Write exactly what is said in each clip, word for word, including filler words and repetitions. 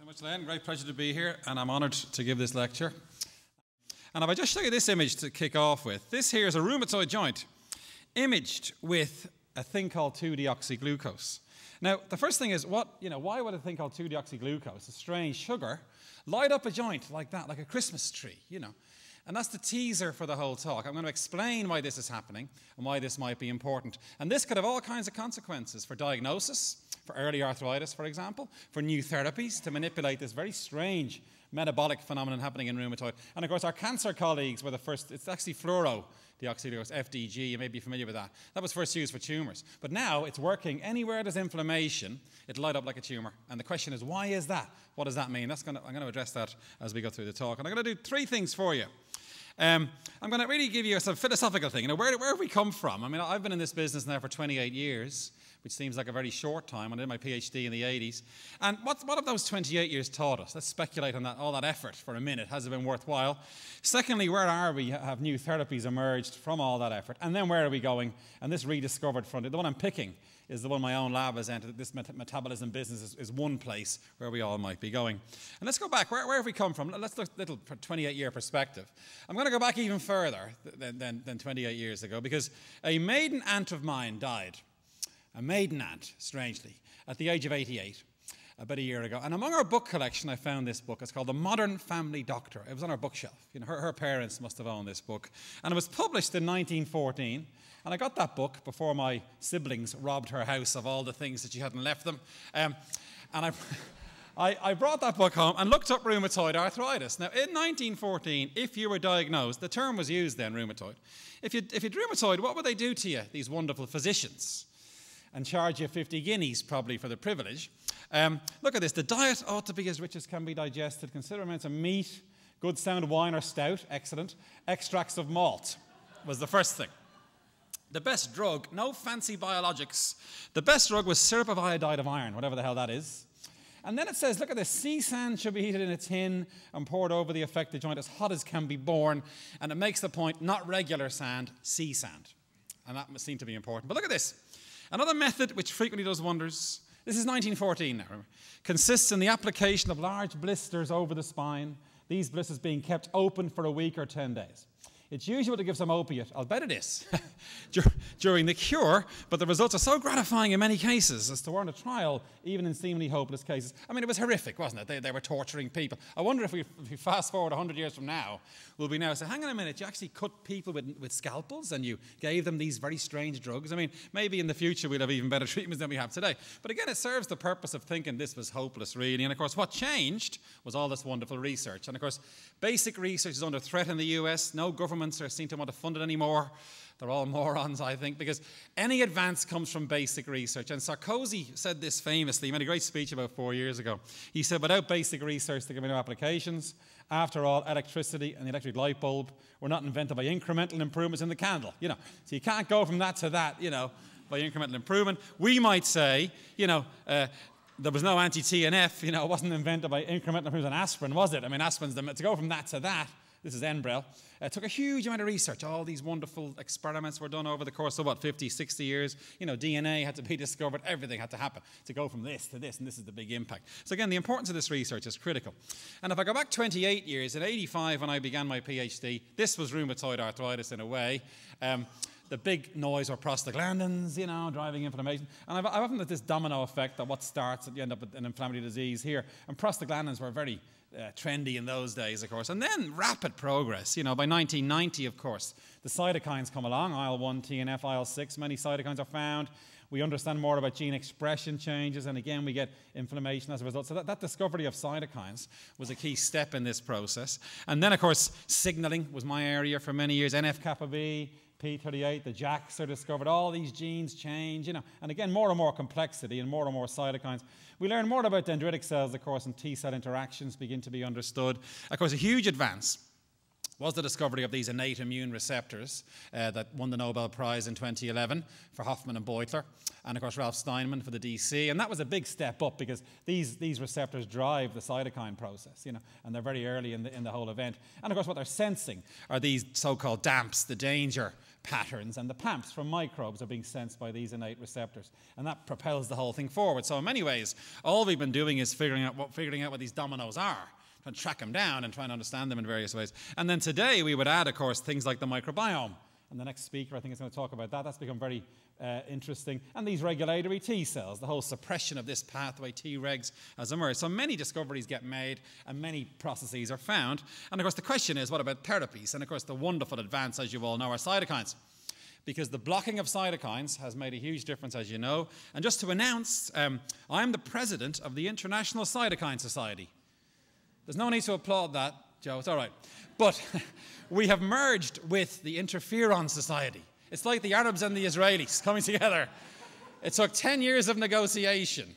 so much, Len. Great pleasure to be here, and I'm honoured to give this lecture. And if I just show you this image to kick off with, this here is a rheumatoid joint imaged with a thing called two deoxyglucose. Now, the first thing is, what, you know, why would a thing called two deoxyglucose, a strange sugar, light up a joint like that, like a Christmas tree, you know? And that's the teaser for the whole talk. I'm going to explain why this is happening and why this might be important. And this could have all kinds of consequences for diagnosis, for early arthritis, for example, for new therapies to manipulate this very strange metabolic phenomenon happening in rheumatoid. And, of course, our cancer colleagues were the first. It's actually fluorodeoxyglucose, F D G. You may be familiar with that. That was first used for tumours. But now it's working anywhere there's inflammation. It'll light up like a tumour. And the question is, why is that? What does that mean? That's going to, I'm going to address that as we go through the talk. And I'm going to do three things for you. Um, I'm going to really give you a sort of philosophical thing. You know, where, where have we come from? I mean, I've been in this business now for twenty-eight years, which seems like a very short time. I did my PhD in the eighties. And what, what have those twenty-eight years taught us? Let's speculate on that, all that effort for a minute. Has it been worthwhile? Secondly, where are we? Have new therapies emerged from all that effort? And then where are we going? And this rediscovered frontier, the one I'm picking, is the one my own lab has entered. This met metabolism business is, is one place where we all might be going. And let's go back. Where, where have we come from? Let's look at a little twenty-eight-year perspective. I'm going to go back even further than, than, than twenty-eight years ago, because a maiden aunt of mine died, a maiden aunt, strangely, at the age of eighty-eight, about a year ago. And among our book collection, I found this book. It's called The Modern Family Doctor. It was on our bookshelf. You know, her, her parents must have owned this book. And it was published in nineteen fourteen. And I got that book before my siblings robbed her house of all the things that she hadn't left them. Um, and I, I, I brought that book home and looked up rheumatoid arthritis. Now, in nineteen fourteen, if you were diagnosed, the term was used then, rheumatoid. If you if you'd rheumatoid, what would they do to you, these wonderful physicians? And charge you fifty guineas, probably, for the privilege. Um, look at this. The diet ought to be as rich as can be digested. Consider amounts of meat, good sound wine or stout, excellent. Extracts of malt was the first thing. The best drug, no fancy biologics. The best drug was syrup of iodide of iron, whatever the hell that is. And then it says, look at this, sea sand should be heated in a tin and poured over the affected joint as hot as can be borne. And it makes the point, not regular sand, sea sand. And that seemed to be important. But look at this. Another method which frequently does wonders, this is nineteen fourteen now, remember, consists in the application of large blisters over the spine, these blisters being kept open for a week or ten days. It's usual to give some opiate, I'll bet it is, during the cure, but the results are so gratifying in many cases as to warrant a trial, even in seemingly hopeless cases. I mean, it was horrific, wasn't it? They, they were torturing people. I wonder if we, if we fast forward one hundred years from now, will we now say, hang on a minute, you actually cut people with, with scalpels and you gave them these very strange drugs? I mean, maybe in the future we'll have even better treatments than we have today. But again, it serves the purpose of thinking this was hopeless, really. And of course, what changed was all this wonderful research. And of course, basic research is under threat in the U S. No government seem to want to fund it anymore. They're all morons, I think, because any advance comes from basic research. And Sarkozy said this famously. He made a great speech about four years ago. He said, without basic research, there can be no applications. After all, electricity and the electric light bulb were not invented by incremental improvements in the candle. You know, so you can't go from that to that, you know, by incremental improvement. We might say, you know, uh, there was no anti-T N F. You know, it wasn't invented by incremental improvements in aspirin, was it? I mean, aspirin's the, to go from that to that. This is Enbrel. It took a huge amount of research. All these wonderful experiments were done over the course of, what, fifty, sixty years. You know, D N A had to be discovered. Everything had to happen to go from this to this, and this is the big impact. So, again, the importance of this research is critical. And if I go back twenty-eight years, in eighty-five, when I began my PhD, this was rheumatoid arthritis in a way. Um, The big noise or prostaglandins, you know, driving inflammation. And I've, I've often had this domino effect that what starts, you end up with an inflammatory disease here. And prostaglandins were very uh, trendy in those days, of course. And then rapid progress, you know, by nineteen ninety, of course. The cytokines come along, I L one, T N F, I L six. Many cytokines are found. We understand more about gene expression changes, and again, we get inflammation as a result. So that, that discovery of cytokines was a key step in this process. And then, of course, signaling was my area for many years, N F kappa B, P thirty-eight, the J A Ks are discovered, all these genes change, you know, and again, more and more complexity and more and more cytokines. We learn more about dendritic cells, of course, and T-cell interactions begin to be understood. Of course, a huge advance was the discovery of these innate immune receptors uh, that won the Nobel Prize in twenty eleven for Hoffman and Beutler, and of course Ralph Steinman for the D C, and that was a big step up because these, these receptors drive the cytokine process, you know, and they're very early in the, in the whole event. And of course what they're sensing are these so-called damps, the danger patterns, and the pamps from microbes are being sensed by these innate receptors, and that propels the whole thing forward. So in many ways, all we've been doing is figuring out what, figuring out what these dominoes are, trying to track them down and trying to understand them in various ways. And then today we would add, of course, things like the microbiome. And the next speaker, I think, is going to talk about that. That's become very uh, interesting. And these regulatory T cells, the whole suppression of this pathway, Tregs, has emerged. So many discoveries get made and many processes are found. And of course, the question is, what about therapies? And of course, the wonderful advance, as you all know, are cytokines. Because the blocking of cytokines has made a huge difference, as you know. And just to announce, um, I'm the president of the International Cytokine Society. There's no need to applaud that, Joe, it's all right. But we have merged with the Interferon Society. It's like the Arabs and the Israelis coming together. It took ten years of negotiation.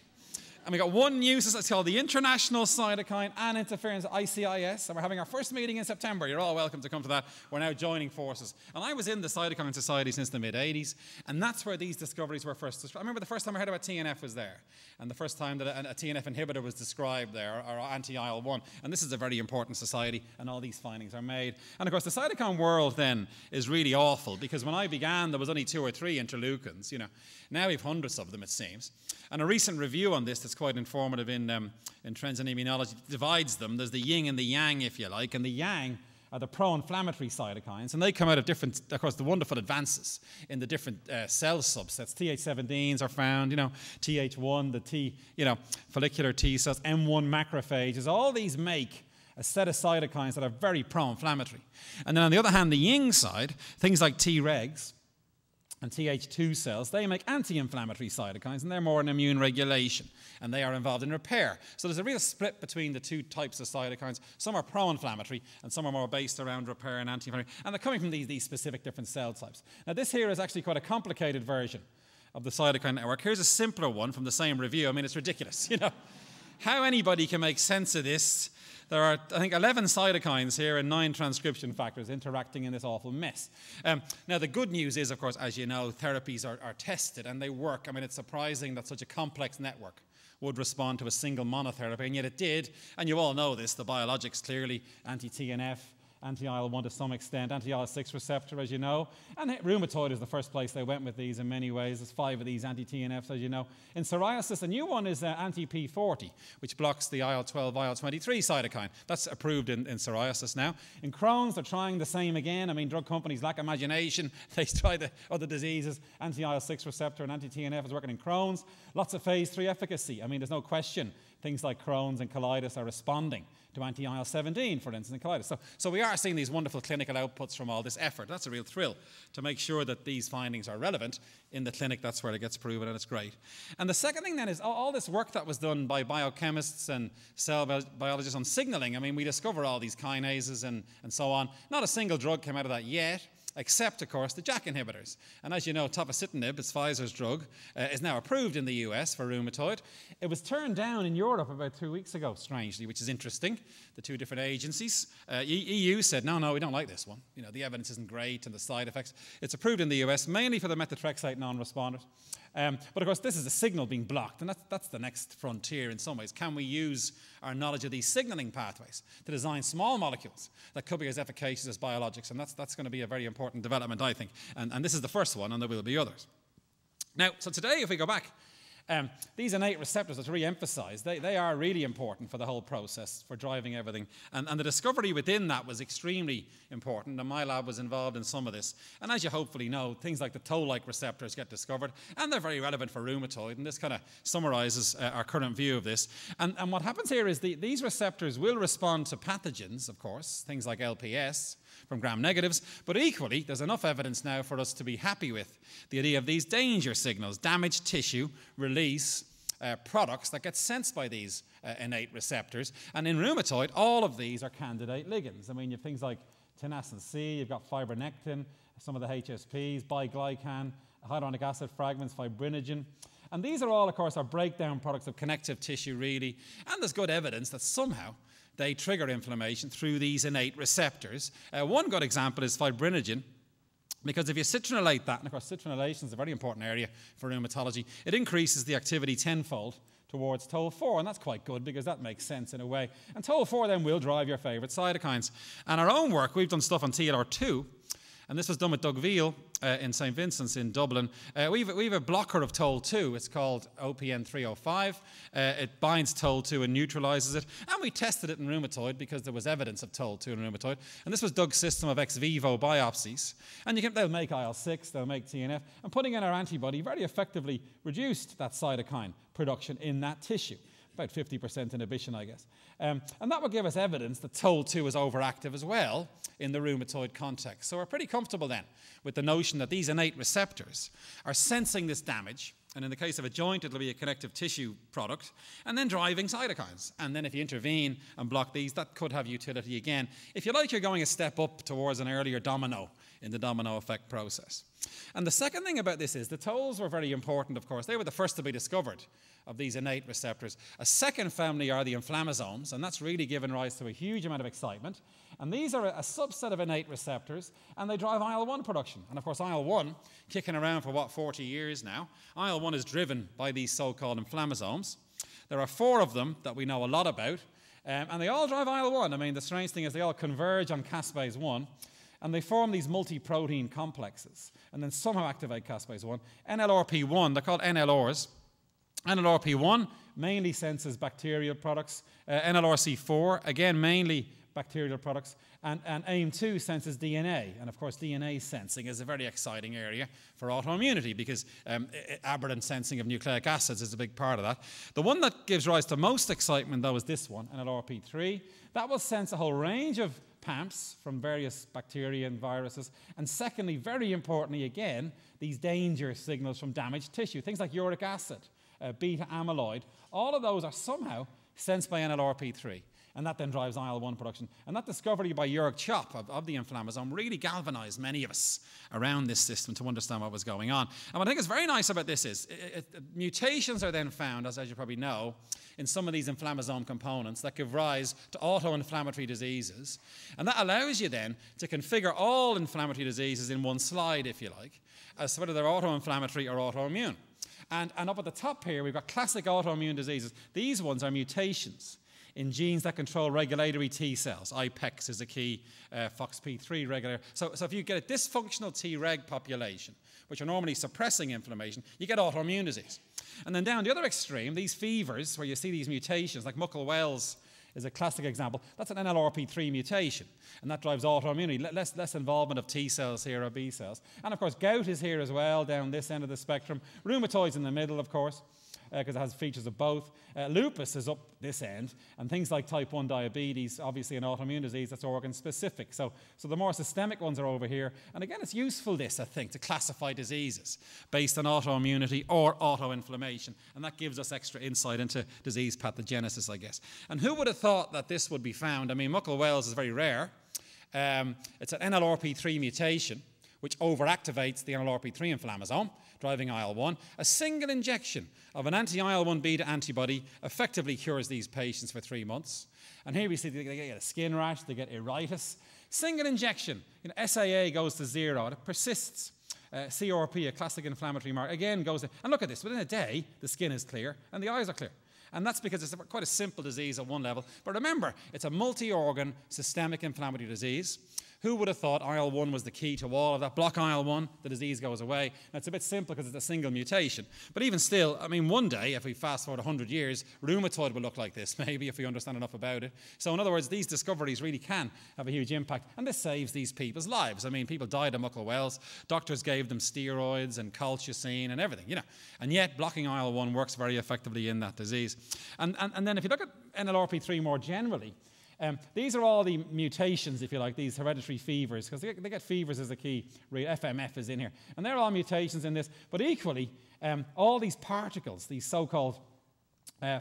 And we got one new society, it's called the International Cytokine and Interference, I C I S, and we're having our first meeting in September. You're all welcome to come to that. We're now joining forces. And I was in the Cytokine Society since the mid eighties, and that's where these discoveries were first described. I remember the first time I heard about T N F was there, and the first time that a, a T N F inhibitor was described there, or anti I L one. And this is a very important society, and all these findings are made. And of course, the cytokine world then is really awful, because when I began, there was only two or three interleukins, you know. Now we have hundreds of them, it seems. And a recent review on this that's quite informative in, um, in Trends in Immunology divides them. There's the yin and the yang, if you like, and the yang are the pro-inflammatory cytokines, and they come out of different, of course, the wonderful advances in the different uh, cell subsets. T H seventeens are found, you know, T H one, the T, you know, follicular T cells, M one macrophages, all these make a set of cytokines that are very pro-inflammatory. And then on the other hand, the yin side, things like Tregs, and Th two cells, they make anti-inflammatory cytokines, and they're more in immune regulation, and they are involved in repair. So there's a real split between the two types of cytokines. Some are pro-inflammatory, and some are more based around repair and anti-inflammatory, and they're coming from these, these specific different cell types. Now, this here is actually quite a complicated version of the cytokine network. Here's a simpler one from the same review. I mean, it's ridiculous, you know. How anybody can make sense of this. There are, I think, eleven cytokines here and nine transcription factors interacting in this awful mess. Um, now, the good news is, of course, as you know, therapies are, are tested and they work. I mean, it's surprising that such a complex network would respond to a single monotherapy, and yet it did. And you all know this, the biologics clearly, anti T N F, anti I L one to some extent, anti I L six receptor, as you know. And rheumatoid is the first place they went with these in many ways. There's five of these anti T N Fs, as you know. In psoriasis, the new one is uh, anti P forty, which blocks the I L twelve, I L twenty-three cytokine. That's approved in, in psoriasis now. In Crohn's, they're trying the same again. I mean, drug companies lack imagination. They try the other diseases. Anti I L six receptor and anti T N F is working in Crohn's. Lots of phase three efficacy. I mean, there's no question. Things like Crohn's and colitis are responding to anti I L seventeen, for instance, and colitis. So, so we are seeing these wonderful clinical outputs from all this effort. That's a real thrill to make sure that these findings are relevant in the clinic. That's where it gets proven, and it's great. And the second thing then is all, all this work that was done by biochemists and cell bi biologists on signaling. I mean, we discover all these kinases and, and so on. Not a single drug came out of that yet, except, of course, the JAK inhibitors. And as you know, tofacitinib, it's Pfizer's drug, uh, is now approved in the U S for rheumatoid. It was turned down in Europe about two weeks ago, strangely, which is interesting. The two different agencies. Uh, E U said, no, no, we don't like this one. You know, the evidence isn't great and the side effects. It's approved in the U S mainly for the methotrexate non-responders. Um, but, of course, this is a signal being blocked, and that's, that's the next frontier in some ways. Can we use our knowledge of these signaling pathways to design small molecules that could be as efficacious as biologics? And that's, that's going to be a very important development, I think. And, and this is the first one, and there will be others. Now, so today, if we go back, um, these innate receptors, let's re-emphasize, they, they are really important for the whole process, for driving everything. And, and the discovery within that was extremely important, and my lab was involved in some of this. And as you hopefully know, things like the toll-like receptors get discovered, and they're very relevant for rheumatoid, and this kind of summarizes uh, our current view of this. And, and what happens here is the, these receptors will respond to pathogens, of course, things like L P S, from gram-negatives, but equally, there's enough evidence now for us to be happy with the idea of these danger signals, damaged tissue, release, uh, products that get sensed by these uh, innate receptors. And in rheumatoid, all of these are candidate ligands. I mean, you have things like tenacin C, you've got fibronectin, some of the H S Ps, biglycan, hyaluronic acid fragments, fibrinogen. And these are all, of course, our breakdown products of connective tissue, really. And there's good evidence that somehow they trigger inflammation through these innate receptors. Uh, one good example is fibrinogen, because if you citronellate that, and of course citronellation is a very important area for rheumatology, it increases the activity tenfold towards toll four, and that's quite good because that makes sense in a way. And toll four then will drive your favorite cytokines. And our own work, we've done stuff on T L R two, and this was done with Doug Veal uh, in Saint Vincent's in Dublin. Uh, we, have, we have a blocker of Toll two. It's called O P N three oh five. Uh, it binds Toll two and neutralizes it. And we tested it in rheumatoid because there was evidence of Toll two in rheumatoid. And this was Doug's system of ex vivo biopsies. And you can, they'll make I L six, they'll make T N F. And putting in our antibody very effectively reduced that cytokine production in that tissue. About fifty percent inhibition, I guess. Um, and that would give us evidence that Toll two is overactive as well in the rheumatoid context. So we're pretty comfortable then with the notion that these innate receptors are sensing this damage, and in the case of a joint, it'll be a connective tissue product, and then driving cytokines. And then if you intervene and block these, that could have utility again. If you like, you're going a step up towards an earlier domino in the domino effect process. And the second thing about this is the tolls were very important, of course. They were the first to be discovered of these innate receptors. A second family are the inflammasomes, and that's really given rise to a huge amount of excitement. And these are a subset of innate receptors, and they drive I L one production. And of course, I L one, kicking around for what, forty years now, I L one is driven by these so-called inflammasomes. There are four of them that we know a lot about, um, and they all drive I L one. I mean, the strange thing is they all converge on caspase one. And they form these multi-protein complexes, and then somehow activate caspase one. N L R P one, they're called N L Rs. N L R P one mainly senses bacterial products. Uh, N L R C four, again, mainly bacterial products. And, and A M two senses D N A. And, of course, D N A sensing is a very exciting area for autoimmunity because um, aberrant sensing of nucleic acids is a big part of that. The one that gives rise to most excitement, though, is this one, N L R P three. That will sense a whole range of pamps from various bacteria and viruses, and secondly, very importantly again, these danger signals from damaged tissue, things like uric acid, uh, beta amyloid, all of those are somehow sensed by N L R P three, and that then drives I L one production. And that discovery by Jörg Chopp of, of the inflammasome really galvanized many of us around this system to understand what was going on. And what I think is very nice about this is, it, it, it, mutations are then found, as, as you probably know, in some of these inflammasome components that give rise to autoinflammatory diseases. And that allows you then to configure all inflammatory diseases in one slide, if you like, as to whether they're autoinflammatory or autoimmune. And, and up at the top here, we've got classic autoimmune diseases. These ones are mutations in genes that control regulatory T cells. I P E X is a key, uh, F O X P three regulator. So, so if you get a dysfunctional Treg population, which are normally suppressing inflammation, you get autoimmune disease. And then down the other extreme, these fevers, where you see these mutations, like Muckle-Wells is a classic example. That's an N L R P three mutation, and that drives autoimmunity, less, less involvement of T cells here or B cells. And, of course, gout is here as well, down this end of the spectrum. Rheumatoid's in the middle, of course, because uh, it has features of both. Uh, lupus is up this end, and things like type one diabetes, obviously an autoimmune disease that's organ-specific. So, so the more systemic ones are over here. And again, it's useful, this, I think, to classify diseases based on autoimmunity or autoinflammation, and that gives us extra insight into disease pathogenesis, I guess. And who would have thought that this would be found? I mean, Muckle-Wells is very rare. Um, it's an N L R P three mutation, which overactivates the N L R P three inflammasome, driving I L one. A single injection of an anti-I L one beta antibody effectively cures these patients for three months. And here we see they get a skin rash, they get iritis. Single injection, you know, S A A goes to zero, and it persists. Uh, C R P, a classic inflammatory marker, again goes to, and look at this, within a day, the skin is clear and the eyes are clear. And that's because it's quite a simple disease at one level. But remember, it's a multi-organ systemic inflammatory disease. Who would have thought I L one was the key to all of that? Block I L one, the disease goes away. And it's a bit simpler because it's a single mutation. But even still, I mean, one day, if we fast forward one hundred years, rheumatoid will look like this, maybe, if we understand enough about it. So in other words, these discoveries really can have a huge impact. And this saves these people's lives. I mean, people died of Muckle-Wells. Doctors gave them steroids and colchicine and everything, you know. And yet, blocking I L one works very effectively in that disease. And, and, and then if you look at N L R P three more generally, Um, these are all the mutations, if you like, these hereditary fevers, because they, they get fevers as a key. F M F is in here. And they're all mutations in this. But equally, um, all these particles, these so-called uh,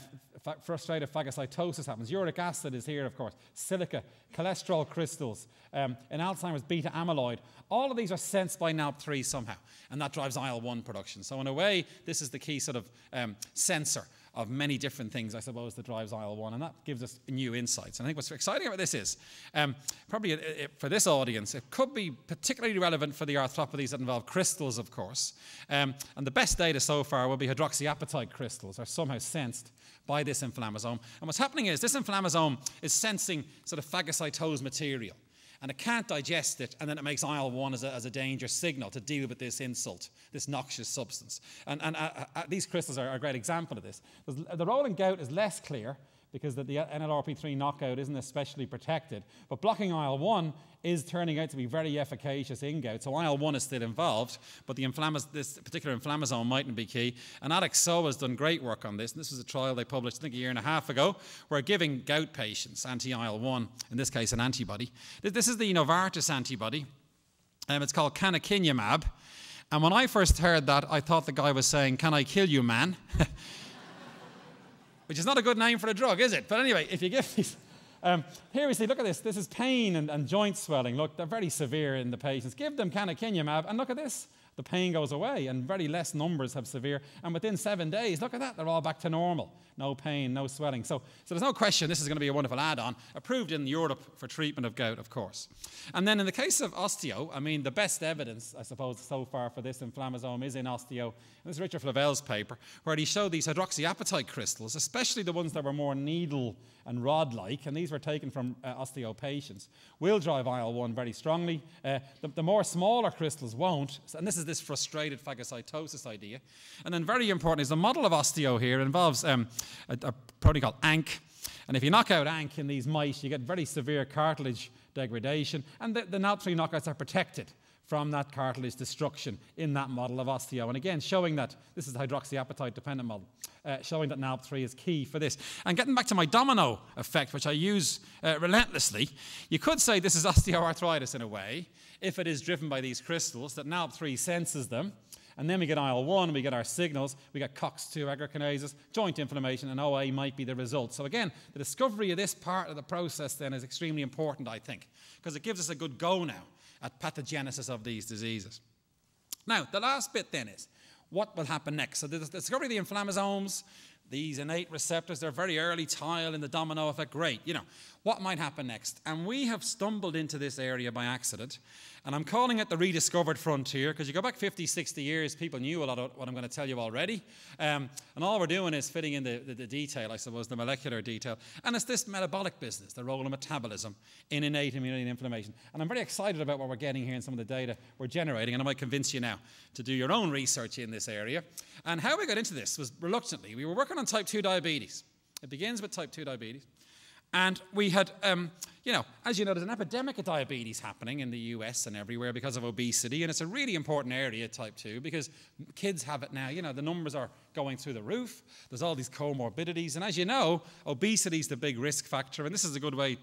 frustrative phagocytosis happens. Uric acid is here, of course. Silica, cholesterol crystals, um, in Alzheimer's, beta amyloid. All of these are sensed by N A D P three somehow, and that drives I L one production. So in a way, this is the key sort of um, sensor of many different things, I suppose, that drives I L one, and that gives us new insights. And I think what's exciting about this is, um, probably it, it, for this audience, it could be particularly relevant for the arthropathies that involve crystals, of course. Um, and the best data so far will be hydroxyapatite crystals are somehow sensed by this inflammasome. And what's happening is this inflammasome is sensing sort of phagocytosed material. and it can't digest it, and then it makes I L one as a, as a danger signal to deal with this insult, this noxious substance. And, and uh, uh, these crystals are a great example of this. The rolling gout is less clear because the, the N L R P three knockout isn't especially protected, but blocking I L one is turning out to be very efficacious in gout. So I L one is still involved, but the inflamas this particular inflammasome mightn't be key. And Adexoa has done great work on this. And this was a trial they published, I think, a year and a half ago, where giving gout patients anti I L one, in this case an antibody. This is the Novartis antibody. Um, it's called canakinumab. And when I first heard that, I thought the guy was saying, "Can I kill you, man?" Which is not a good name for a drug, is it? But anyway, if you give these... Um, here we see, look at this. This is pain and, and joint swelling. Look, they're very severe in the patients. Give them canakinumab, and look at this. The pain goes away, and very less numbers have severe. And within seven days, look at that, they're all back to normal. No pain, no swelling. So, so there's no question this is going to be a wonderful add-on, approved in Europe for treatment of gout, of course. And then in the case of osteo, I mean, the best evidence, I suppose, so far for this inflammasome is in osteo. And this is Richard Flavell's paper, where he showed these hydroxyapatite crystals, especially the ones that were more needle and rod-like, and these were taken from uh, osteo patients, will drive I L one very strongly. Uh, the, the more smaller crystals won't, and this is this frustrated phagocytosis idea. And then very important is the model of osteo here involves um, a, a protein called A N C, and if you knock out A N C in these mice, you get very severe cartilage degradation, and the, the N L R P three knockouts are protected from that cartilage destruction in that model of osteo. And again, showing that, this is the hydroxyapatite-dependent model, uh, showing that N L R P three is key for this. And getting back to my domino effect, which I use uh, relentlessly, you could say this is osteoarthritis in a way, if it is driven by these crystals, that N L R P three senses them, and then we get I L one, we get our signals, we get COX two agarikinases, joint inflammation, and O A might be the result. So again, the discovery of this part of the process then is extremely important, I think, because it gives us a good go now at pathogenesis of these diseases. Now, the last bit then is, what will happen next? So the discovery of the inflammasomes, these innate receptors, they're very early tile in the domino effect, great, you know. What might happen next? And we have stumbled into this area by accident, and I'm calling it the rediscovered frontier, because you go back fifty, sixty years, people knew a lot of what I'm going to tell you already, um, and all we're doing is fitting in the, the, the detail, I suppose, the molecular detail, and it's this metabolic business, the role of metabolism in innate immunity and inflammation, and I'm very excited about what we're getting here and some of the data we're generating, and I might convince you now to do your own research in this area. And how we got into this was reluctantly. We were working on type two diabetes. It begins with type two diabetes. And we had, um, you know, as you know, there's an epidemic of diabetes happening in the U S and everywhere because of obesity, and it's a really important area, type two, because kids have it now. You know, the numbers are going through the roof. There's all these comorbidities, and as you know, obesity is the big risk factor, and this is a good way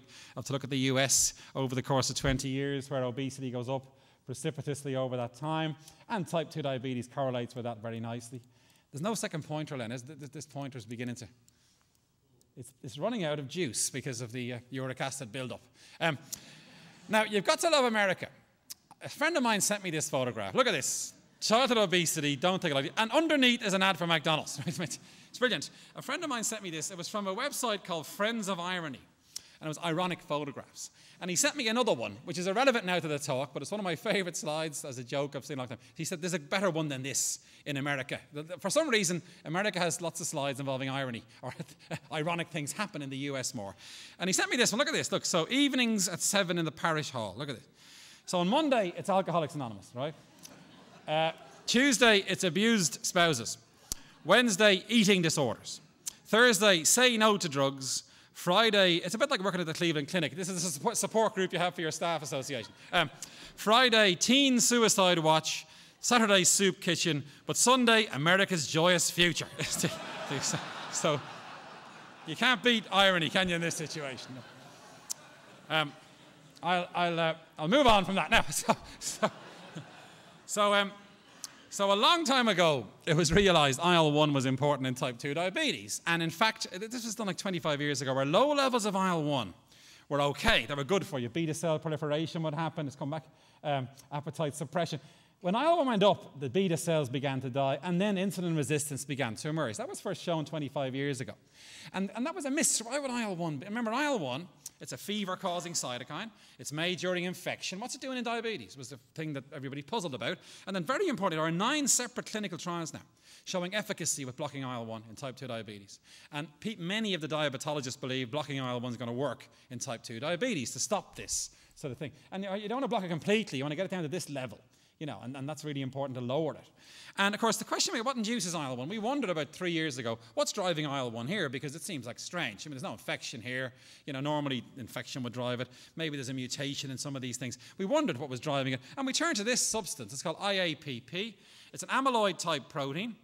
to look at the U S over the course of twenty years, where obesity goes up precipitously over that time, and type two diabetes correlates with that very nicely. There's no second pointer, Len. This pointer is beginning to... It's, it's running out of juice because of the uh, uric acid buildup. Um, now, you've got to love America. A friend of mine sent me this photograph. Look at this. Childhood obesity, don't take it like that. And underneath is an ad for McDonald's. It's brilliant. A friend of mine sent me this. It was from a website called Friends of Irony. And it was ironic photographs. And he sent me another one, which is irrelevant now to the talk, but it's one of my favorite slides as a joke I've seen a long time. He said, there's a better one than this in America. For some reason, America has lots of slides involving irony, or ironic things happen in the U S more. And he sent me this one, look at this, look, so evenings at seven in the parish hall, look at this. So on Monday, it's Alcoholics Anonymous, right? Uh, Tuesday, it's abused spouses. Wednesday, eating disorders. Thursday, say no to drugs. Friday, it's a bit like working at the Cleveland Clinic. This is a support group you have for your staff association. Um, Friday, Teen Suicide Watch. Saturday, Soup Kitchen. But Sunday, America's Joyous Future. so, so you can't beat irony, can you, in this situation? No. Um, I'll, I'll, uh, I'll move on from that now. So, so, so, um, so a long time ago, it was realized I L one was important in type two diabetes. And in fact, this was done like twenty-five years ago, where low levels of I L one were okay. They were good for you. Beta cell proliferation would happen. It's come back. Um, appetite suppression. When I L one went up, the beta cells began to die, and then insulin resistance began to emerge. That was first shown twenty-five years ago. And, and that was a miss. Why would I L one be? Remember, I L one, it's a fever-causing cytokine. It's made during infection. What's it doing in diabetes was the thing that everybody puzzled about. And then very importantly, there are nine separate clinical trials now showing efficacy with blocking I L one in type two diabetes. And many of the diabetologists believe blocking I L one is going to work in type two diabetes to stop this sort of thing. And you don't want to block it completely. You want to get it down to this level, you know, and, and that's really important to lower it. And, of course, the question is, what induces I L one? We wondered about three years ago, what's driving I L one here? Because it seems like strange. I mean, there's no infection here. You know, normally infection would drive it. Maybe there's a mutation in some of these things. We wondered what was driving it. And we turned to this substance. It's called I A P P. It's an amyloid-type protein.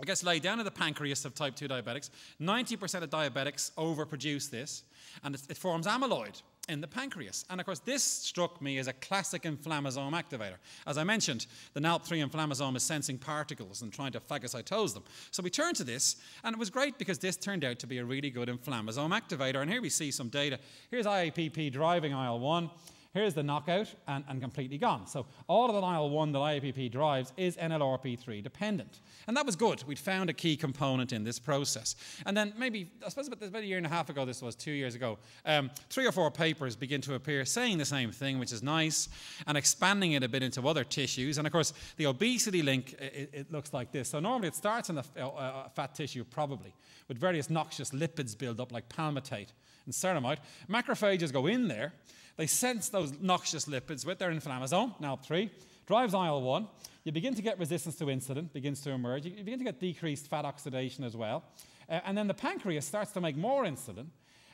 It gets laid down in the pancreas of type two diabetics. ninety percent of diabetics overproduce this, and it, it forms amyloid in the pancreas. And, of course, this struck me as a classic inflammasome activator. As I mentioned, the N L R P three inflammasome is sensing particles and trying to phagocytose them. So we turned to this, and it was great because this turned out to be a really good inflammasome activator. And here we see some data. Here's I A P P driving I L one. Here's the knockout and, and completely gone. So all of the I L one that I A P P drives is N L R P three dependent. And that was good. We'd found a key component in this process. And then maybe, I suppose about, about a year and a half ago, this was two years ago, um, three or four papers begin to appear saying the same thing, which is nice, and expanding it a bit into other tissues. And, of course, the obesity link, it, it looks like this. So normally it starts in the uh, fat tissue probably, with various noxious lipids build up like palmitate and ceramide. Macrophages go in there. They sense those noxious lipids with their inflammasome, N L R P three, drives I L one. You begin to get resistance to insulin, begins to emerge. You begin to get decreased fat oxidation as well. Uh, and then the pancreas starts to make more insulin.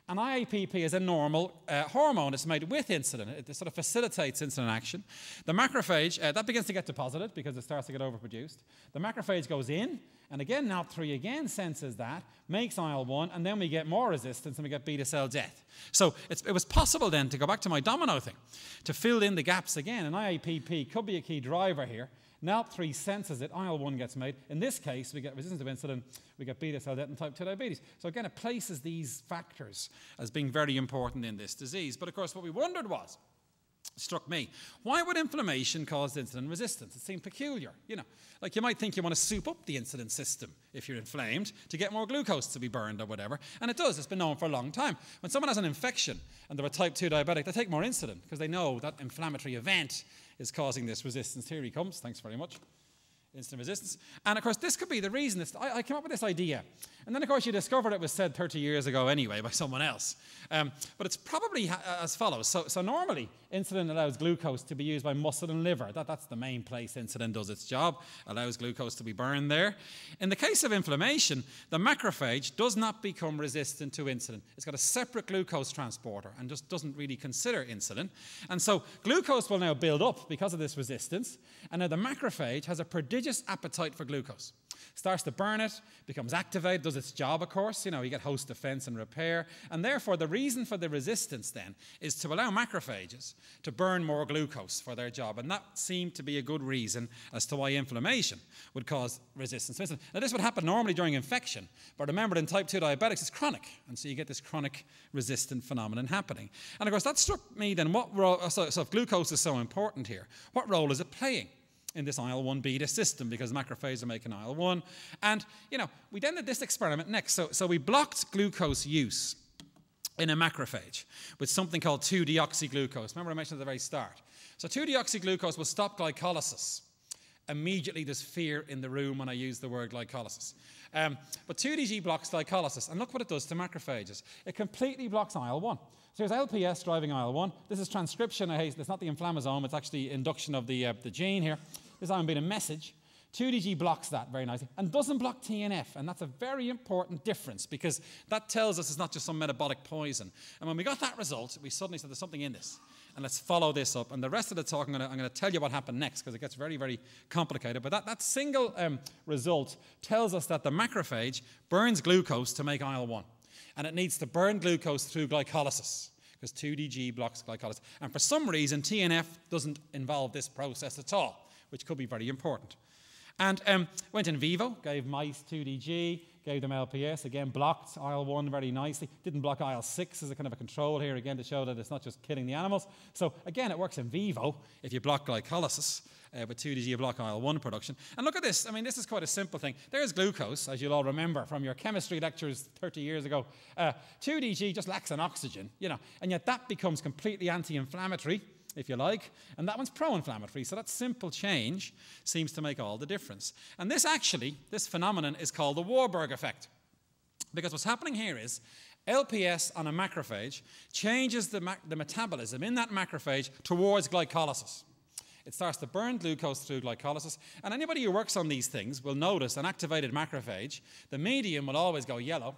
And I A P P is a normal uh, hormone. It's made with insulin. It, it sort of facilitates insulin action. The macrophage, uh, that begins to get deposited because it starts to get overproduced. The macrophage goes in, and again, N L R P three again senses that, makes I L one, and then we get more resistance and we get beta cell death. So it's, it was possible then to go back to my domino thing, to fill in the gaps again. And I A P P could be a key driver here. N L R P three senses it, I L one gets made. In this case, we get resistance to insulin, we get beta cell death and type two diabetes. So again, it places these factors as being very important in this disease. But of course, what we wondered was, struck me, why would inflammation cause insulin resistance? It seemed peculiar, you know. Like you might think you want to soup up the insulin system if you're inflamed to get more glucose to be burned or whatever. And it does. It's been known for a long time. When someone has an infection and they're a type two diabetic, they take more insulin because they know that inflammatory event is causing this resistance. Here he comes. Thanks very much. Insulin resistance. And, of course, this could be the reason. This, I, I came up with this idea. And then, of course, you discovered it was said thirty years ago anyway by someone else. Um, but it's probably ha as follows. So, so normally, insulin allows glucose to be used by muscle and liver. That, that's the main place insulin does its job, allows glucose to be burned there. In the case of inflammation, the macrophage does not become resistant to insulin. It's got a separate glucose transporter and just doesn't really consider insulin. And so glucose will now build up because of this resistance. And now the macrophage has a prodigious appetite for glucose. Starts to burn it, becomes activated, does its job, of course. You know, you get host defense and repair. And therefore, the reason for the resistance then is to allow macrophages to burn more glucose for their job. And that seemed to be a good reason as to why inflammation would cause resistance. Now, this would happen normally during infection. But remember, in type two diabetics, it's chronic. And so you get this chronic resistant phenomenon happening. And, of course, that struck me then, what role, so, so if glucose is so important here, what role is it playing in this I L one beta system, because macrophages are making I L one. And, you know, we then did this experiment next. So, so we blocked glucose use in a macrophage with something called two deoxyglucose. Remember I mentioned at the very start. So two deoxyglucose will stop glycolysis. Immediately there's fear in the room when I use the word glycolysis. Um, but two D G blocks glycolysis, and look what it does to macrophages. It completely blocks I L one. So here's L P S driving I L one. This is transcription. It's not the inflammasome. It's actually induction of the, uh, the gene here. This ion beta message. two D G blocks that very nicely and doesn't block T N F. And that's a very important difference because that tells us it's not just some metabolic poison. And when we got that result, we suddenly said there's something in this. And let's follow this up. And the rest of the talk, I'm going to tell you what happened next because it gets very, very complicated. But that, that single um, result tells us that the macrophage burns glucose to make I L one. And it needs to burn glucose through glycolysis, because two D G blocks glycolysis. And for some reason, T N F doesn't involve this process at all, which could be very important. And um, went in vivo, gave mice two D G, gave them L P S, again blocked I L one very nicely, didn't block I L six as a kind of a control here, again to show that it's not just killing the animals. So again, it works in vivo if you block glycolysis. Uh, with two D G block I L one production. And look at this. I mean, this is quite a simple thing. There's glucose, as you'll all remember from your chemistry lectures thirty years ago. Uh, two D G just lacks an oxygen, you know, and yet that becomes completely anti-inflammatory, if you like, and that one's pro-inflammatory. So that simple change seems to make all the difference. And this actually, this phenomenon is called the Warburg effect, because what's happening here is L P S on a macrophage changes the, ma the metabolism in that macrophage towards glycolysis. It starts to burn glucose through glycolysis. And anybody who works on these things will notice an activated macrophage. The medium will always go yellow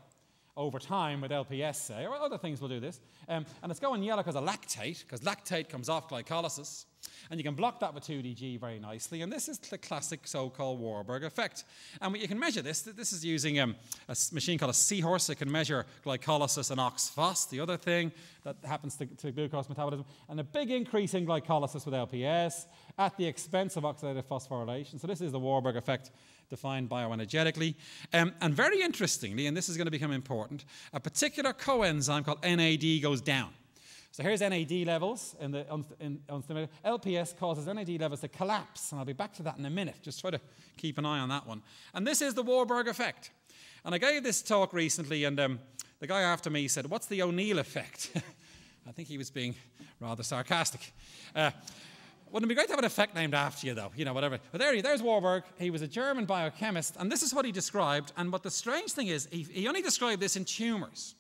over time with L P S, say, or other things will do this. Um, and it's going yellow because of lactate, because lactate comes off glycolysis. And you can block that with two D G very nicely. And this is the classic so-called Warburg effect. And you can measure this. This is using um, a machine called a Seahorse. It can measure glycolysis and OxPhos, the other thing that happens to, to glucose metabolism. And a big increase in glycolysis with L P S at the expense of oxidative phosphorylation. So this is the Warburg effect defined bioenergetically. Um, and very interestingly, and this is going to become important, a particular coenzyme called N A D goes down. So here's N A D levels in the in, in, L P S causes N A D levels to collapse, and I'll be back to that in a minute. Just try to keep an eye on that one. And this is the Warburg effect. And I gave this talk recently, and um, the guy after me said, "What's the O'Neill effect?" I think he was being rather sarcastic. Uh, Wouldn't it be great to have an effect named after you, though? You know, whatever. But there, there's Warburg. He was a German biochemist, and this is what he described. And what the strange thing is, he, he only described this in tumors.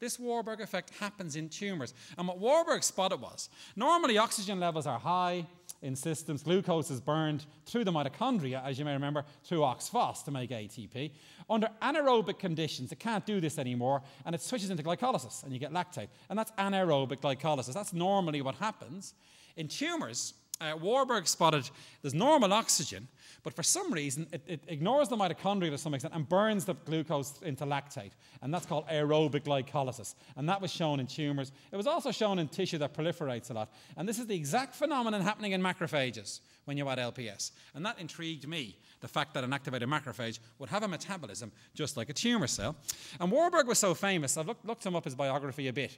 This Warburg effect happens in tumors. And what Warburg spotted was, normally oxygen levels are high in systems. Glucose is burned through the mitochondria, as you may remember, through OxPhos to make A T P. Under anaerobic conditions, it can't do this anymore, and it switches into glycolysis, and you get lactate. And that's anaerobic glycolysis. That's normally what happens. In tumors, uh, Warburg spotted there's normal oxygen, but for some reason, it, it ignores the mitochondria to some extent and burns the glucose into lactate. And that's called aerobic glycolysis. And that was shown in tumors. It was also shown in tissue that proliferates a lot. And this is the exact phenomenon happening in macrophages when you add L P S. And that intrigued me, the fact that an activated macrophage would have a metabolism just like a tumor cell. And Warburg was so famous, I've looked, looked him up his biography a bit.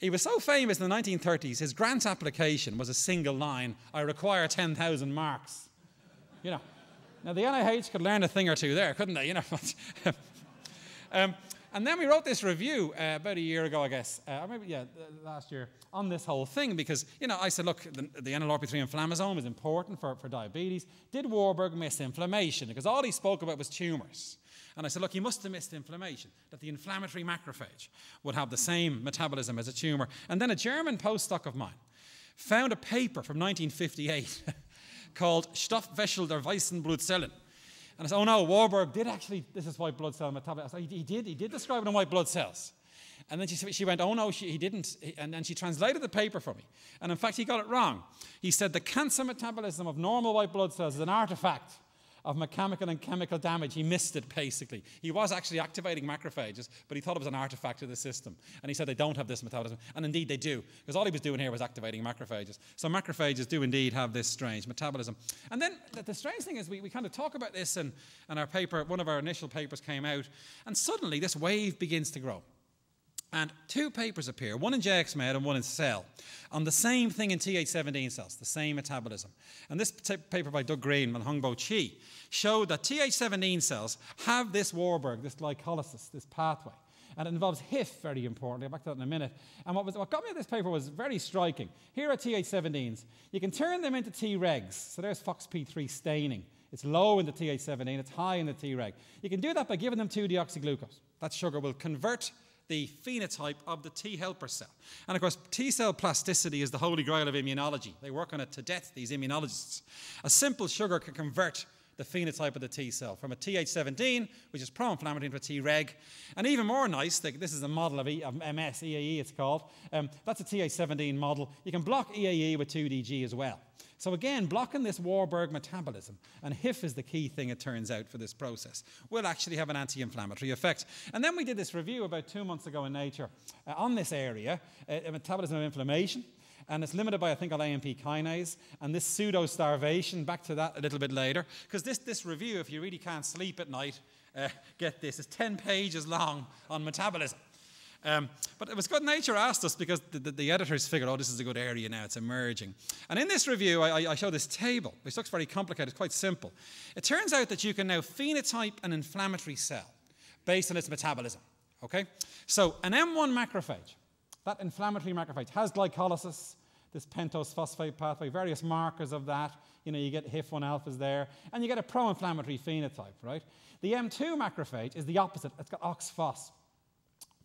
He was so famous in the nineteen thirties, his grant application was a single line, "I require ten thousand marks." You know. Now, the N I H could learn a thing or two there, couldn't they? You know, um, and then we wrote this review uh, about a year ago, I guess, uh, or maybe, yeah, last year, on this whole thing because, you know, I said, look, the, the N L R P three inflammasome is important for, for diabetes. Did Warburg miss inflammation? Because all he spoke about was tumours. And I said, look, he must have missed inflammation, that the inflammatory macrophage would have the same metabolism as a tumour. And then a German postdoc of mine found a paper from nineteen fifty-eight called Stoffwechsel der Weißen Blutzellen. And I said, oh no, Warburg did actually, this is white blood cell metabolism. I said, he did, he did describe it in white blood cells. And then she, she went, oh no, she, he didn't. And then she translated the paper for me. And in fact, he got it wrong. He said the cancer metabolism of normal white blood cells is an artifact of mechanical and chemical damage. He missed it, basically. He was actually activating macrophages, but he thought it was an artifact of the system. And he said they don't have this metabolism. And indeed they do, because all he was doing here was activating macrophages. So macrophages do indeed have this strange metabolism. And then the strange thing is we, we kind of talk about this, and, and our paper, one of our initial papers came out, and suddenly this wave begins to grow. And two papers appear, one in J X Med and one in Cell, on the same thing in T H seventeen cells, the same metabolism. And this paper by Doug Green and Hongbo Chi showed that T H seventeen cells have this Warburg, this glycolysis, this pathway. And it involves H I F, very importantly. I'll back to that in a minute. And what, was, what got me at this paper was very striking. Here are T H seventeens. You can turn them into Tregs. So there's F O X P three staining. It's low in the T H seventeen. It's high in the Treg. You can do that by giving them two deoxyglucose. That sugar will convert the phenotype of the T helper cell. And of course, T cell plasticity is the holy grail of immunology. They work on it to death, these immunologists. A simple sugar can convert the phenotype of the T cell from a T H seventeen, which is pro-inflammatory, into a Treg. And even more nice, this is a model of, e, of M S, E A E it's called. Um, that's a T H seventeen model. You can block E A E with two D G as well. So again, blocking this Warburg metabolism, and H I F is the key thing, it turns out, for this process, will actually have an anti-inflammatory effect. And then we did this review about two months ago in Nature uh, on this area, uh, metabolism of inflammation. And it's limited by a thing called A M P kinase, and this pseudo-starvation, back to that a little bit later, because this, this review, if you really can't sleep at night, uh, get this, is ten pages long on metabolism. Um, but it was good Nature asked us, because the, the, the editors figured, oh, this is a good area now, it's emerging. And in this review, I, I show this table, which looks very complicated, it's quite simple. It turns out that you can now phenotype an inflammatory cell based on its metabolism, okay? So an M one macrophage, that inflammatory macrophage has glycolysis, this pentose phosphate pathway, various markers of that. You know, you get H I F one alphas there, and you get a pro-inflammatory phenotype, right? The M two macrophage is the opposite. It's got OxPhos.